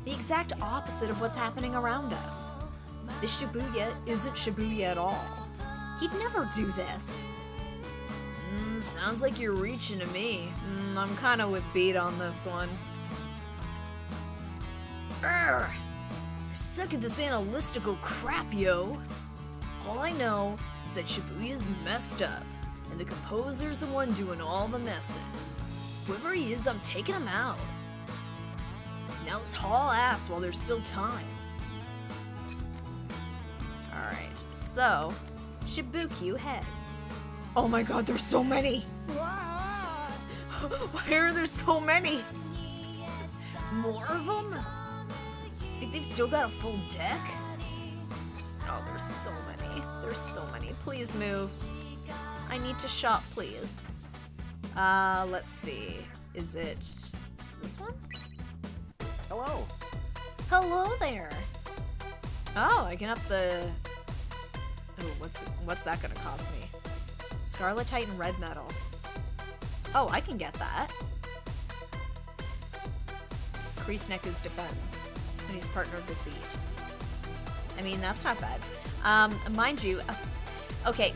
The exact opposite of what's happening around us. This Shibuya isn't Shibuya at all. He'd never do this. Sounds like you're reaching to me. I'm kinda with Beat on this one. Urgh! I suck at this analytical crap, yo! All I know is that Shibuya's messed up, and the composer's the one doing all the messing. Whoever he is, I'm taking him out. Now let's haul ass while there's still time. Alright, so, Shibukyu heads. Oh my god, there's so many! Why are there so many? More of them? Think they've still got a full deck? Oh, there's so many. There's so many. Please move. I need to shop, please. Let's see. Is it this one? Hello. Hello there. Oh, I can up the... Oh, what's that gonna cost me? Scarletite and red metal. Oh, I can get that. Increase Neku's defense. And he's partnered with Beat. I mean, that's not bad. Mind you, okay.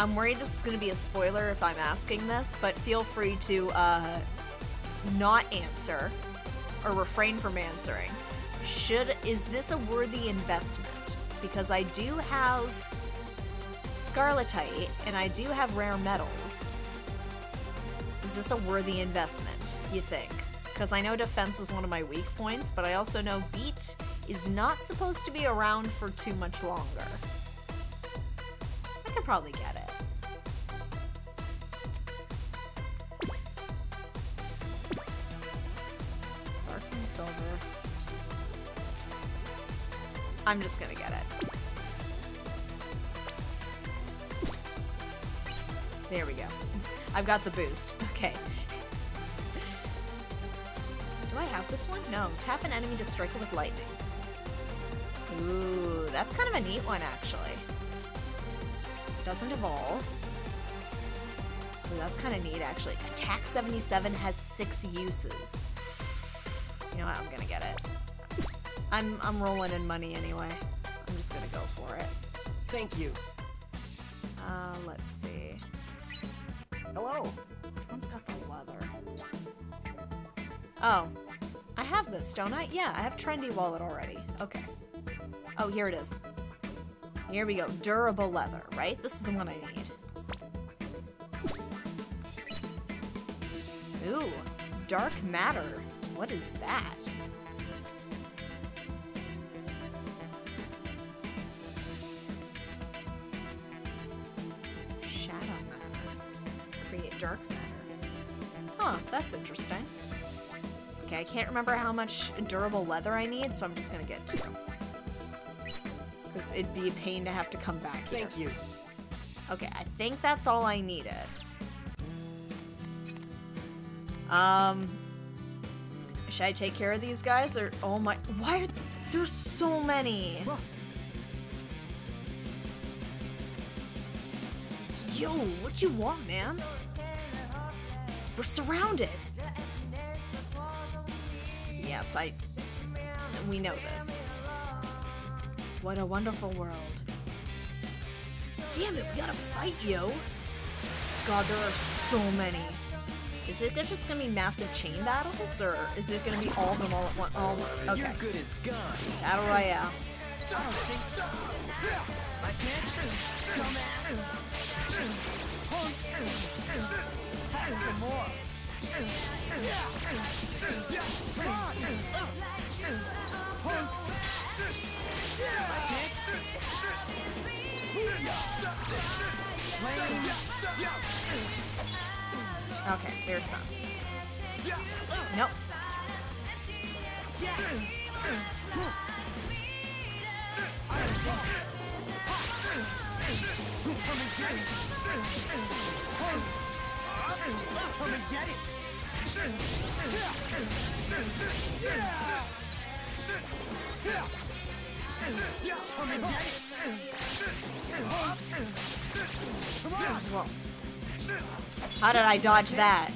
I'm worried this is going to be a spoiler if I'm asking this, but feel free to not answer or refrain from answering. Is this a worthy investment? Because I do have Scarletite, and I do have rare metals. Is this a worthy investment, you think? Because I know defense is one of my weak points, but I also know Beat is not supposed to be around for too much longer. I could probably get it. Sparkling silver. I'm just gonna get it. There we go. I've got the boost. Okay. Do I have this one? No. Tap an enemy to strike it with lightning. Ooh, that's kind of a neat one, actually. Doesn't evolve. Ooh, that's kind of neat, actually. Attack 77 has 6 uses. You know what? I'm gonna get it. I'm rolling in money anyway. I'm just gonna go for it. Thank you. Let's see. Hello. Which one's got the leather? Oh, I have this, don't I? Yeah, I have trendy wallet already. Okay. Oh, here it is. Here we go. Durable leather, right? This is the one I need. Ooh, dark matter. What is that? Dark matter. Huh, that's interesting. Okay, I can't remember how much durable leather I need, so I'm just gonna get 2. Because it'd be a pain to have to come back here. Thank you. Okay, I think that's all I needed. Should I take care of these guys, or... Oh my... Why are... There's so many! Look. Yo, what you want, man? We're surrounded! Yes, we know this. What a wonderful world. Damn it, we gotta fight, yo! God, there are so many. Is it just gonna be massive chain battles, or is it gonna be all of them all at once? Oh, okay. You're good as gone. Battle Royale. I don't think so. I can't come at you. Some more. Okay, there's some. Nope. Come and get it. Come and get it. Whoa. How did I dodge that?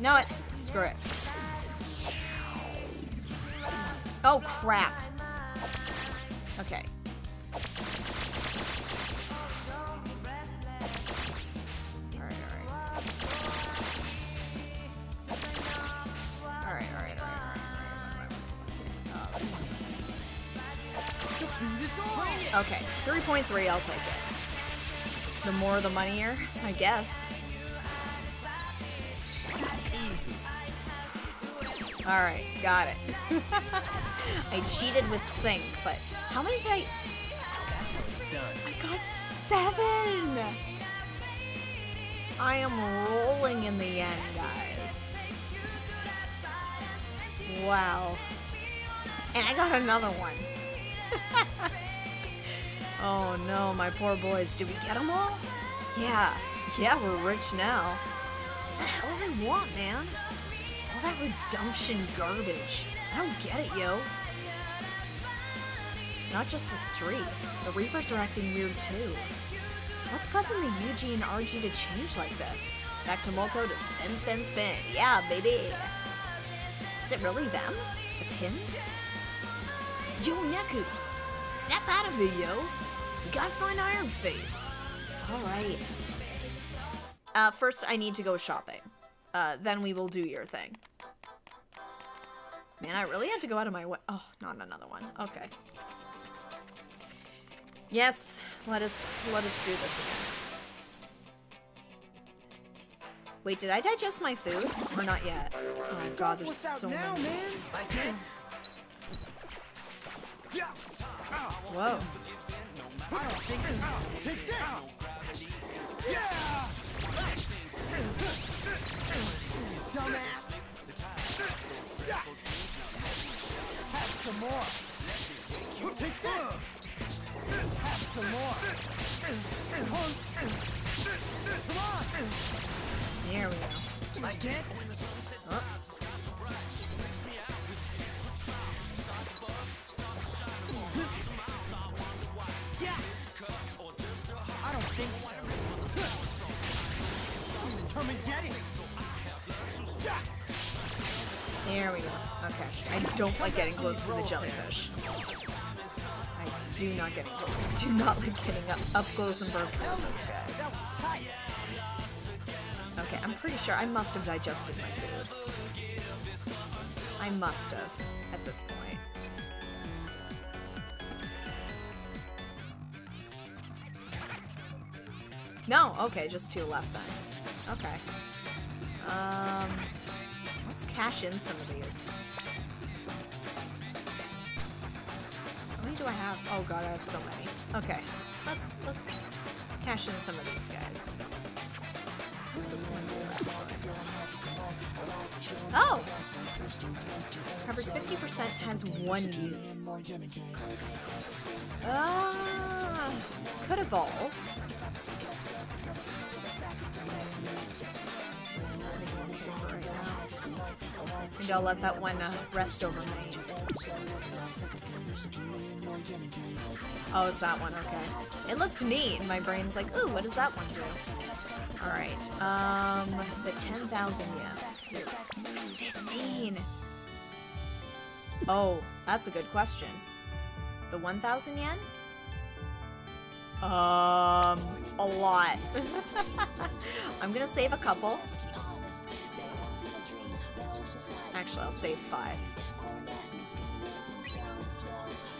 No, it. Screw it. Oh, crap. Okay. Okay, 3.3, I'll take it. The more the money'er, I guess. Easy. Alright, got it. I cheated with sync, but how many did I... That's what it's done. I got 7! I am rolling in the end, guys. Wow. And I got another one. Oh no, my poor boys. Did we get them all? Yeah. Yeah, we're rich now. What the hell do they want, man? All that redemption garbage. I don't get it, yo. It's not just the streets. The Reapers are acting weird, too. What's causing the Yuji and RG to change like this? Back to Molko to spin, spin, spin. Yeah, baby. Is it really them? The pins? Yo, Neku! Snap out of it, yo! We gotta find Iron Face. Alright. First I need to go shopping. Then we will do your thing. Man, I really had to go out of my way. Oh, not another one. Okay. Yes, let us do this again. Wait, did I digest my food? Or not yet? Oh my god, there's so many. Whoa. Have some more. Take this. Have some more. Come on. There we go. Like it? Oh. Come and get it. There we go. Okay. I don't like getting close to the jellyfish. I do not get close. I do not like getting up close and personal with those guys. Okay, I'm pretty sure I must have digested my food. I must have at this point. No, okay, just 2 left then. Okay. Let's cash in some of these. How many do I have? Oh god, I have so many. Okay. Let's cash in some of these guys. What's this one do? Oh! Covers 50%, has 1 use. Could evolve. Maybe I'll let that one rest over me. Oh, it's that one, okay. It looked neat. My brain's like, ooh, what does that one do? Alright, the 10,000 yens. There's 15! Oh, that's a good question. The 1,000 yen? A lot. I'm gonna save a couple. Actually, I'll save 5.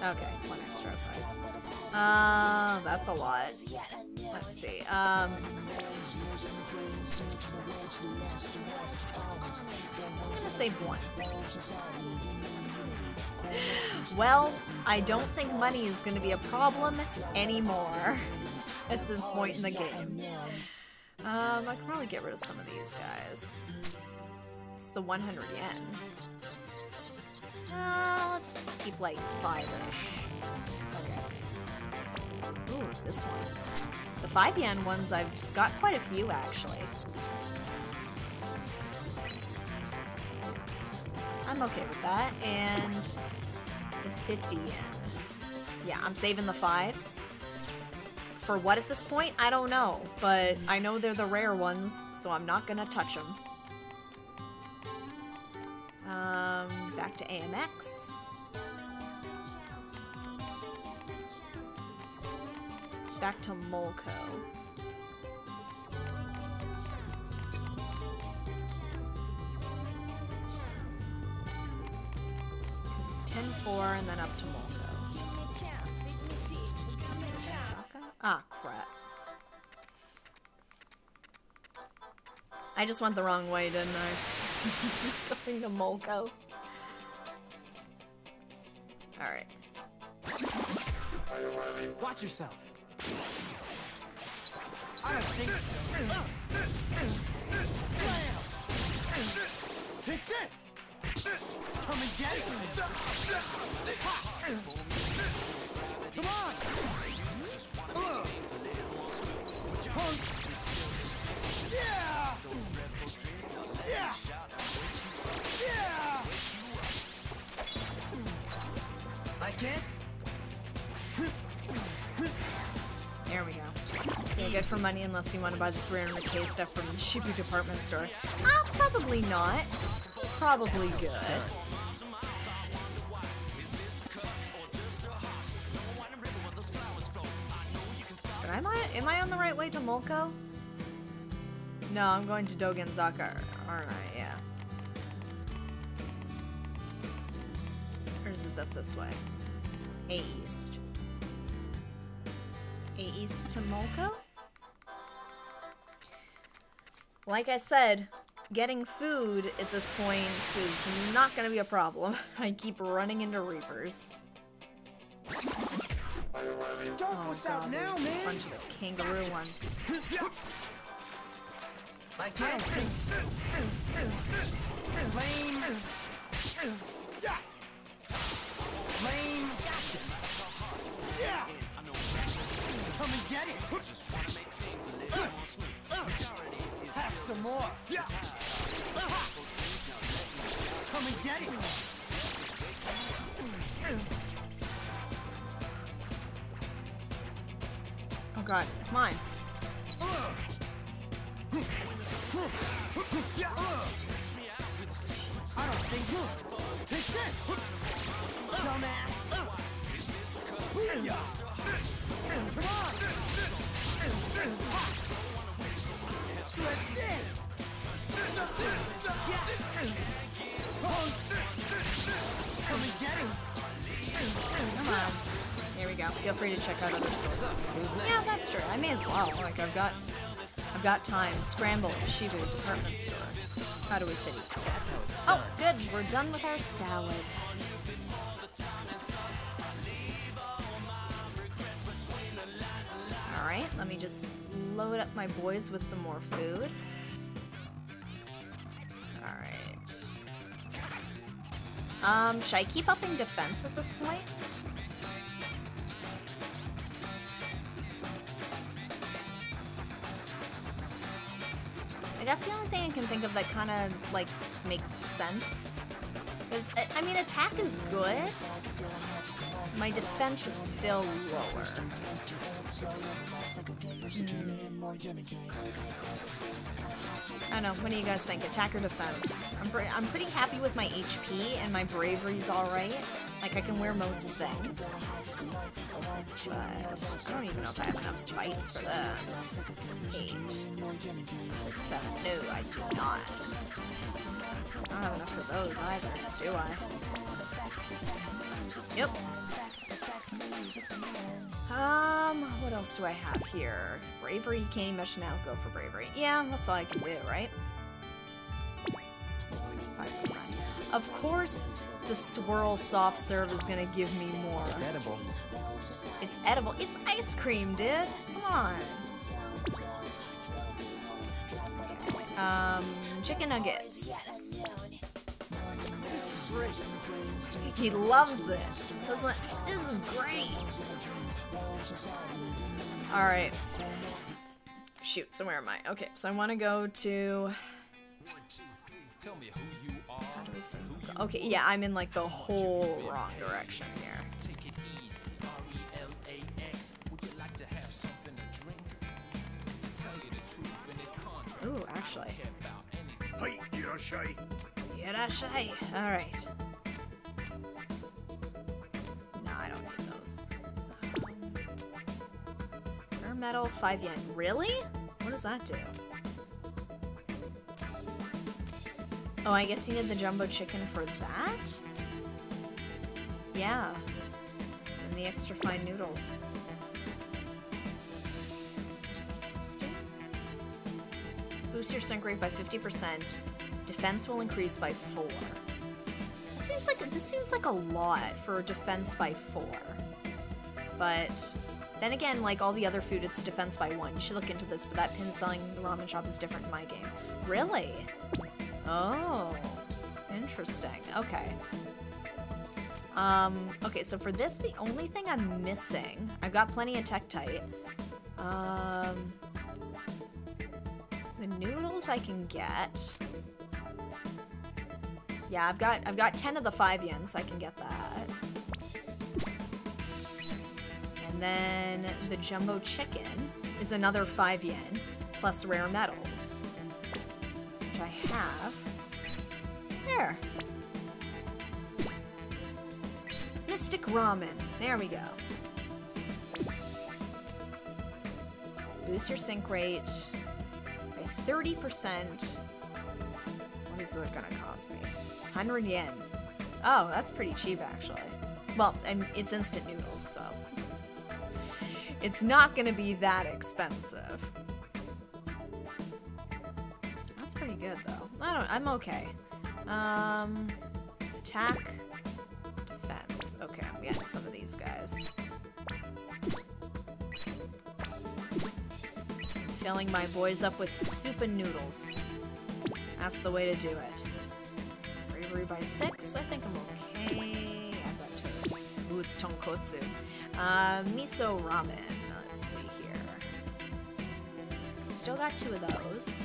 Okay, 1 extra. 5. That's a lot. Let's see. I'm gonna save 1. Well, I don't think money is going to be a problem anymore at this point in the game. I can probably get rid of some of these guys. It's the 100 yen. Let's keep like 5-ish. Okay. Ooh, this one. The 5 yen ones, I've got quite a few actually. I'm okay with that, and 50 yen. Yeah, I'm saving the 5s. For what at this point? I don't know, but I know they're the rare ones, so I'm not gonna touch them. Back to AMX. Back to Molko. It's 10-4 and then up to Molko. Ah, crap. I just went the wrong way, didn't I? Going to Molko. Alright. Watch yourself! I think so. Take this! Come and get it! Come on! Yeah! Yeah! Yeah! Like it? There we go. You'll get for money unless you want to buy the 300k stuff from the Shibuya Department Store. Probably not. Probably good. But am I on the right way to Molko? No, I'm going to Dogenzaka, aren't I? Yeah. Or is it up this way? A East. A East to Molko? Like I said, getting food at this point is not going to be a problem. I keep running into Reapers. Oh god, there's a bunch of kangaroo ones. I don't think so. Lame. Gotcha. Yeah. Come and get it. Just want to make things a little more smooth. Have some more. Yeah. Come and get it. Oh god, come on. I don't think so. Take this, dumbass. Come on. Slip this. Come and get him. Come on. Here we go. Feel free to check out other stores. Yeah, that's true. I may as well. Like, I've got time. Scramble, Shibuya Department Store. How do we say? Oh, good. We're done with our salads. All right, let me just load up my boys with some more food. All right. Should I keep upping defense at this point? That's the only thing I can think of that kind of, like, makes sense. Because, I mean, attack is good. My defense is still lower. I don't know. What do you guys think? Attack or defense? I'm pretty happy with my HP, and my bravery's alright. Like, I can wear most things. But I don't even know if I have enough bites for that. 8, 6, 7. No, I do not. I don't have enough for those either, do I? Yep. What else do I have here? Bravery, you can't even now go for bravery. Yeah, that's all I can do, right? 5%. Of course, the swirl soft serve is gonna give me more. It's edible. It's edible. It's ice cream, dude. Come on. Chicken nuggets. This is great. He loves it. Doesn't. This is great. All right. Shoot. So where am I? Okay. So I want to go to. Tell me who you are. How do we sing? Okay, yeah, I'm in like the whole wrong direction here. Ooh, actually. Yirashai. Alright. No, I don't need those. Rare metal, 5 yen. Really? What does that do? Oh, I guess you need the jumbo chicken for that? Yeah. And the extra fine noodles. Sister. Boost your sync rate by 50%. Defense will increase by 4. It seems like this seems like a lot for defense by 4. But then again, like all the other food, it's defense by 1. You should look into this, but that pin selling ramen shop is different in my game. Really? Oh, interesting. Okay. Okay, so for this, the only thing I'm missing, I've got plenty of Tektite. The noodles I can get. Yeah, I've got 10 of the 5 yen, so I can get that. And then the jumbo chicken is another 5 yen plus rare metals. I have. There. Mystic Ramen. There we go. Boost your sync rate by 30%. What is it gonna cost me? 100 yen. Oh, that's pretty cheap actually. Well, and it's instant noodles, so it's not gonna be that expensive. Pretty good though. I'm okay. Attack, defense. Okay, I'm getting some of these guys. Filling my boys up with soup and noodles. That's the way to do it. Bravery by 6. I think I'm okay. I've got 2. Ooh, it's tonkotsu. Miso ramen. Let's see here. Still got 2 of those.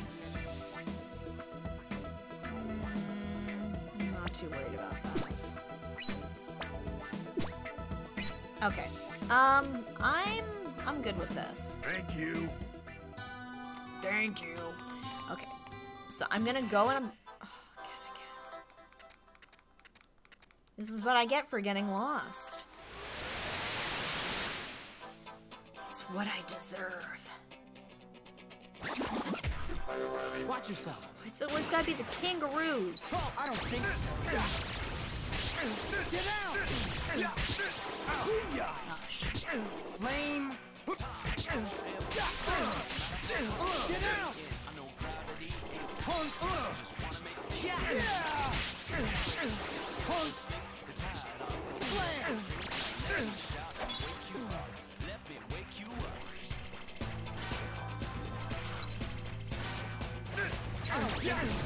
Too worried about that. Okay. I'm good with this. Thank you. Thank you. Okay. So I'm gonna go and I'm. Oh, again. This is what I get for getting lost. It's what I deserve. Watch yourself. It's always gotta be the kangaroos. Oh, I don't think so. Get out! Gosh. Lame. Get out! Let me wake you up. Yes!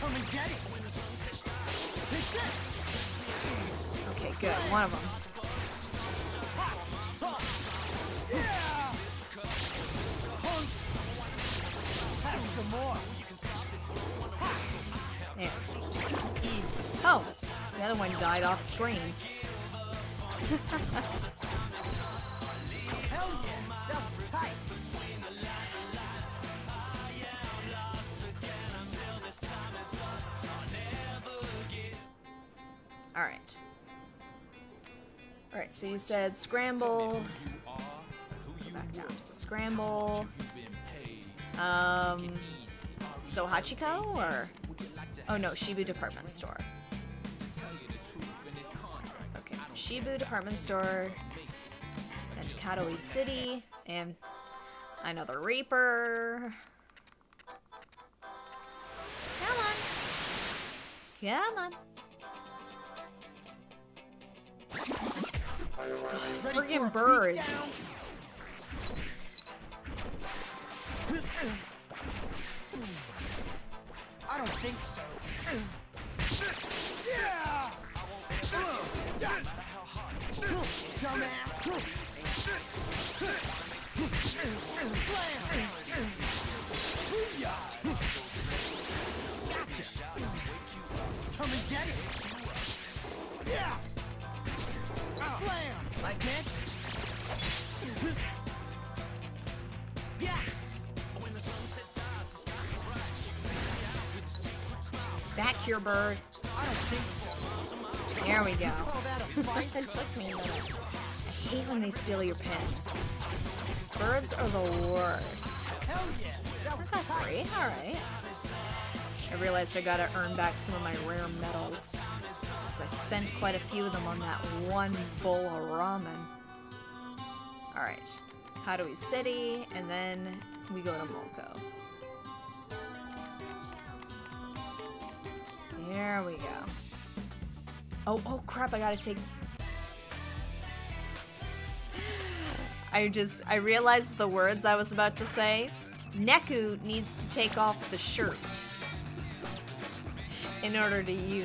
Come and get it! Take that! Okay, good. One of them. Yeah! Have some more! Yeah. Oh! The other one died off screen. Hell yeah! That was tight! Alright. Alright, so you said scramble. Go back down to the scramble. So Hachiko or? Oh no, Shibuya Department Store. So, okay, Shibuya Department Store. And Katoe City. And I know the Reaper. Come on. Come on. Friggin' birds. I don't think so. Yeah! Dumbass. Back here, bird. I don't think so. There we go. It took me a minute. I hate when they steal your pins. Birds are the worst. Hell yeah. That's not great. Alright. I realized I gotta earn back some of my rare medals. Because I spent quite a few of them on that one bowl of ramen. Alright. Harui City, and then we go to Molko. There we go. Oh crap, I gotta take... I realized the words I was about to say. Neku needs to take off the shirt in order to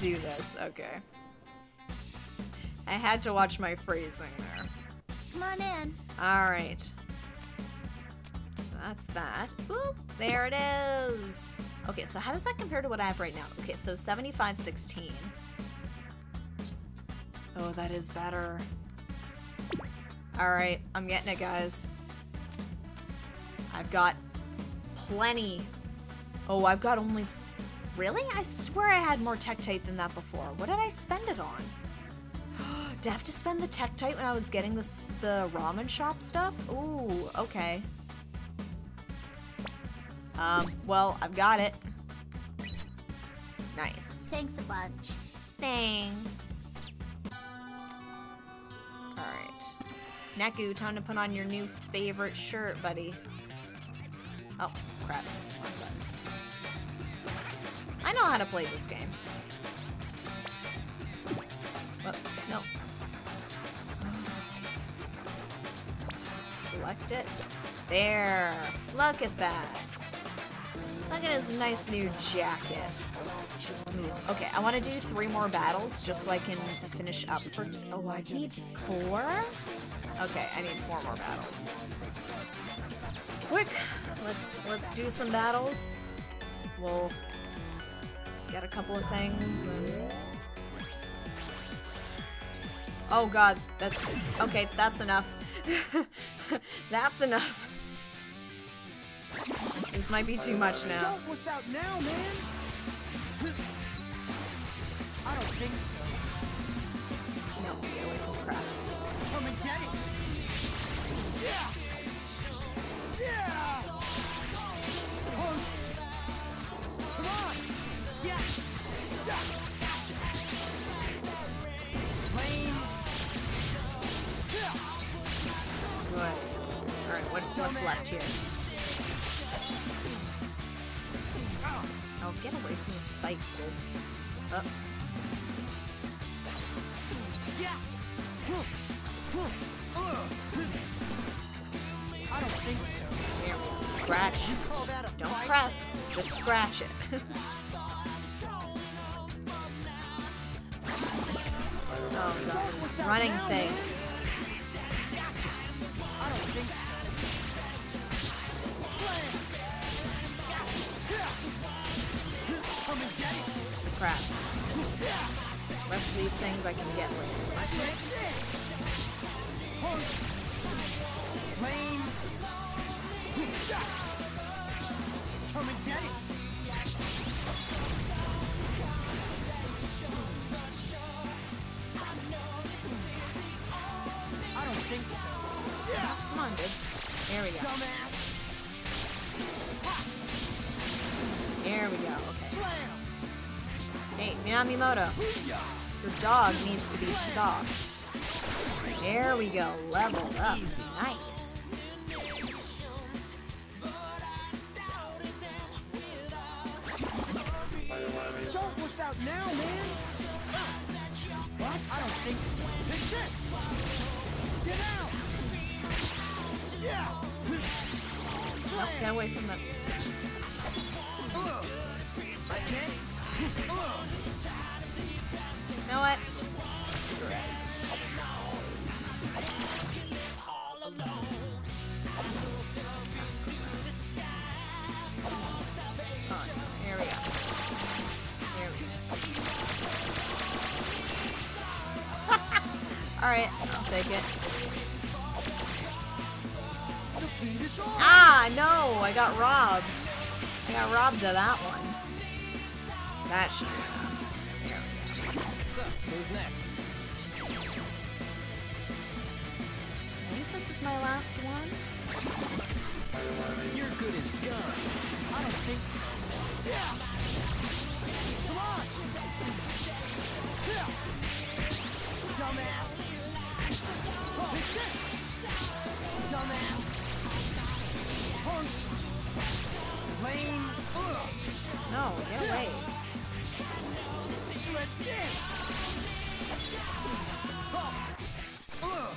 do this. Okay. I had to watch my phrasing there. Come on in. Alright. So that's that. Boop! There it is! Okay, so how does that compare to what I have right now? Okay, so 75-16. Oh, that is better. Alright, I'm getting it, guys. I've got plenty. Oh, I've got only... Really? I swear I had more Tektite than that before. What did I spend it on? Did I have to spend the Tektite when I was getting the ramen shop stuff? Ooh, okay. Well, I've got it. Nice. Thanks a bunch. Thanks. Alright. Neku, time to put on your new favorite shirt, buddy. Oh, crap. I know how to play this game. Well, no. Select it. There. Look at that. Look at his nice new jacket. Ooh. Okay, I want to do 3 more battles just so I can finish up for... Oh, I need 4? Okay, I need 4 more battles. Quick! Let's do some battles. We'll get a couple of things and... Oh god, that's... Okay, that's enough. That's enough. This might be too much now. What's out now, man? I don't think so. No, get away from crap. Come and get it! Yeah! Yeah! Oh. Come on! Yeah! Gotcha! Good. Alright, what's left here? Oh, get away from the spikes, dude. Oh. I don't think so. Here, scratch. Don't press. Just scratch it. Oh god, he's running things. I don't think so. Crap. The rest of these things I can get later. Come and get it. I don't think so. Yeah. Come on, dude. There we go. Dumbass. There we go. Okay. Hey, Minamimoto, your dog needs to be stopped. There we go, leveled up. Nice. Don't push out now, man. What? I don't think so. Take this. Get out. Yeah. Oh, get away from them. I can't. You know what? Oh, here we go. Here we go. Alright, I'll take it. Ah, no! I got robbed. I got robbed of that one. That should be there we go. So, who's next? I think this is my last one. You're good as done. I don't think so. Yeah. Come on! Yeah. Dumbass! Oh. Take this! Dumbass! Punk! Lame! Ugh. No, get away. Shred this! Oh.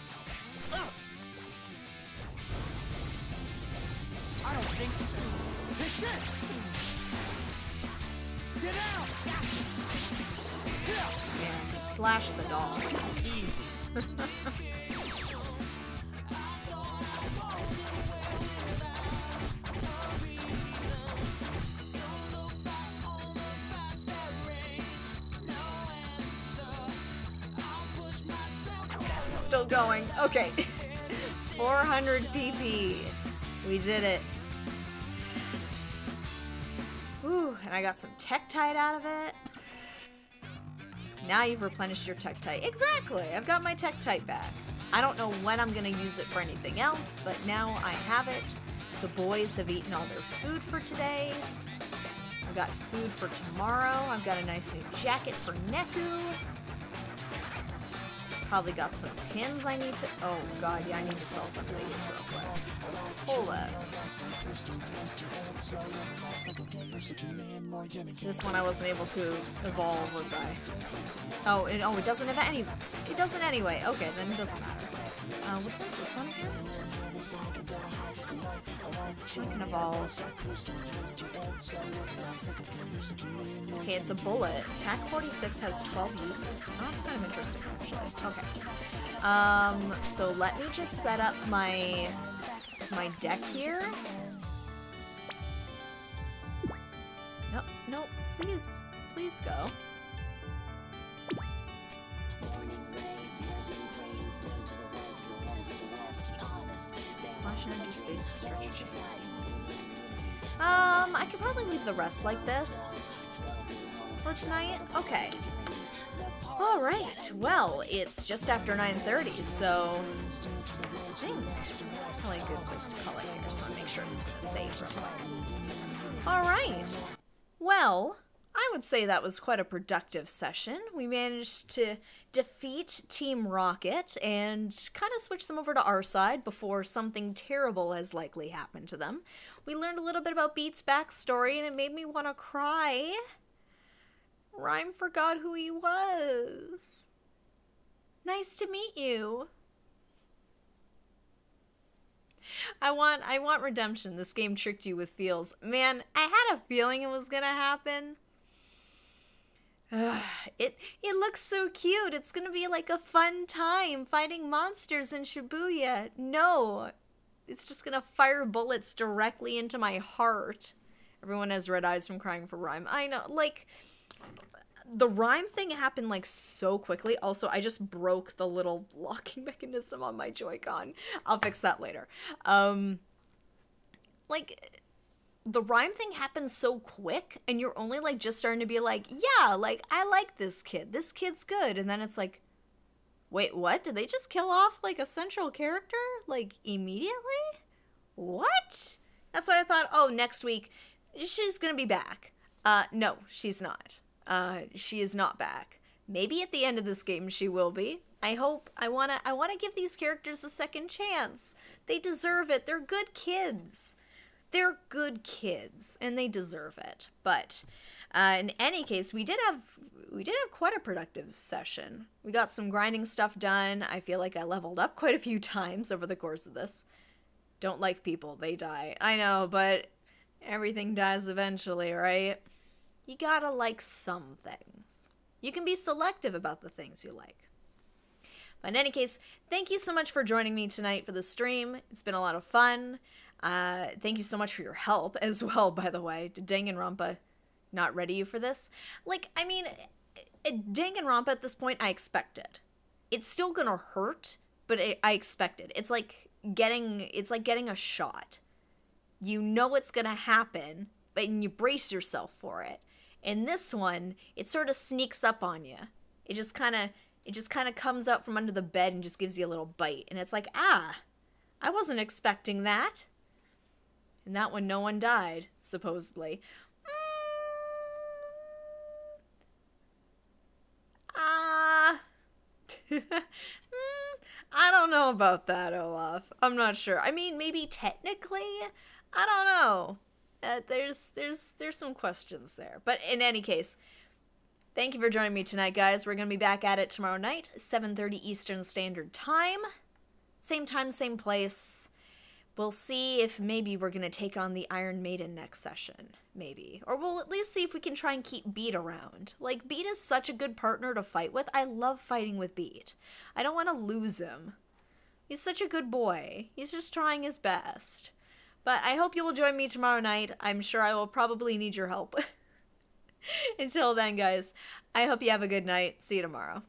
I don't think so. Take this! Get out! Gotcha. Yeah, slash the doll. Easy. It's still going. Okay. 400 PP. We did it. Ooh, and I got some Tektite out of it. Now you've replenished your Tektite. Exactly! I've got my Tektite back. I don't know when I'm going to use it for anything else, but now I have it. The boys have eaten all their food for today. I've got food for tomorrow. I've got a nice new jacket for Neku. Probably got some pins I need to... Oh god, yeah, I need to sell something real quick. Hold up. This one I wasn't able to evolve, was I? Oh, and oh, it doesn't have any... It doesn't anyway. Okay, then it doesn't matter. Which one's this one again? I can evolve. Okay, it's a bullet. Tac 46 has 12 uses. Oh, that's kind of interesting, actually. Okay. So let me just set up my... my deck here. Nope, nope, please, please go. Slash energy space stretch. I could probably leave the rest like this for tonight. Okay. All right. Well, it's just after 9:30, so I think. Probably a good place to call it here, so I'll make sure it's gonna save real quick. Alright. Well, I would say that was quite a productive session. We managed to defeat Team Rocket and kind of switch them over to our side before something terrible has likely happened to them. We learned a little bit about Beat's backstory and it made me want to cry. Rhyme forgot who he was. Nice to meet you. I want redemption. This game tricked you with feels. Man, I had a feeling it was gonna happen. It looks so cute. It's gonna be like a fun time fighting monsters in Shibuya. No, it's just gonna fire bullets directly into my heart. Everyone has red eyes from crying for Rhyme. I know, like, the Rhyme thing happened like so quickly. Also, I just broke the little locking mechanism on my Joy-Con. I'll fix that later. Like, the Rhyme thing happened so quick and you're only like just starting to be like, yeah, like I like this kid. This kid's good. And then it's like, wait, what? Did they just kill off like a central character? Like immediately? What? That's why I thought, oh, next week she's gonna be back. No, she's not. She is not back. Maybe at the end of this game she will be. I hope. I wanna give these characters a second chance. They deserve it. They're good kids. They're good kids, and they deserve it. But in any case, we did have quite a productive session. We got some grinding stuff done. I feel like I leveled up quite a few times over the course of this. Don't like people. They die. I know, but everything dies eventually, right? You gotta like some things. You can be selective about the things you like. But in any case, thank you so much for joining me tonight for the stream. It's been a lot of fun. Thank you so much for your help as well, by the way. Did Danganronpa not ready you for this? Like, I mean, Danganronpa at this point, I expect it. It's still gonna hurt, but I expect it. It's like getting a shot. You know it's gonna happen, but you brace yourself for it. In this one, it sort of sneaks up on you. It just kind of comes up from under the bed and just gives you a little bite. And it's like, ah, I wasn't expecting that. And that one, no one died, supposedly. I don't know about that, Olaf. I'm not sure. I mean, maybe technically? I don't know. There's some questions there. But in any case, thank you for joining me tonight, guys. We're going to be back at it tomorrow night, 7:30 Eastern Standard Time. Same time, same place. We'll see if maybe we're going to take on the Iron Maiden next session. Maybe. Or we'll at least see if we can try and keep Beat around. Like, Beat is such a good partner to fight with. I love fighting with Beat. I don't want to lose him. He's such a good boy. He's just trying his best. But I hope you will join me tomorrow night. I'm sure I will probably need your help. Until then, guys, I hope you have a good night. See you tomorrow.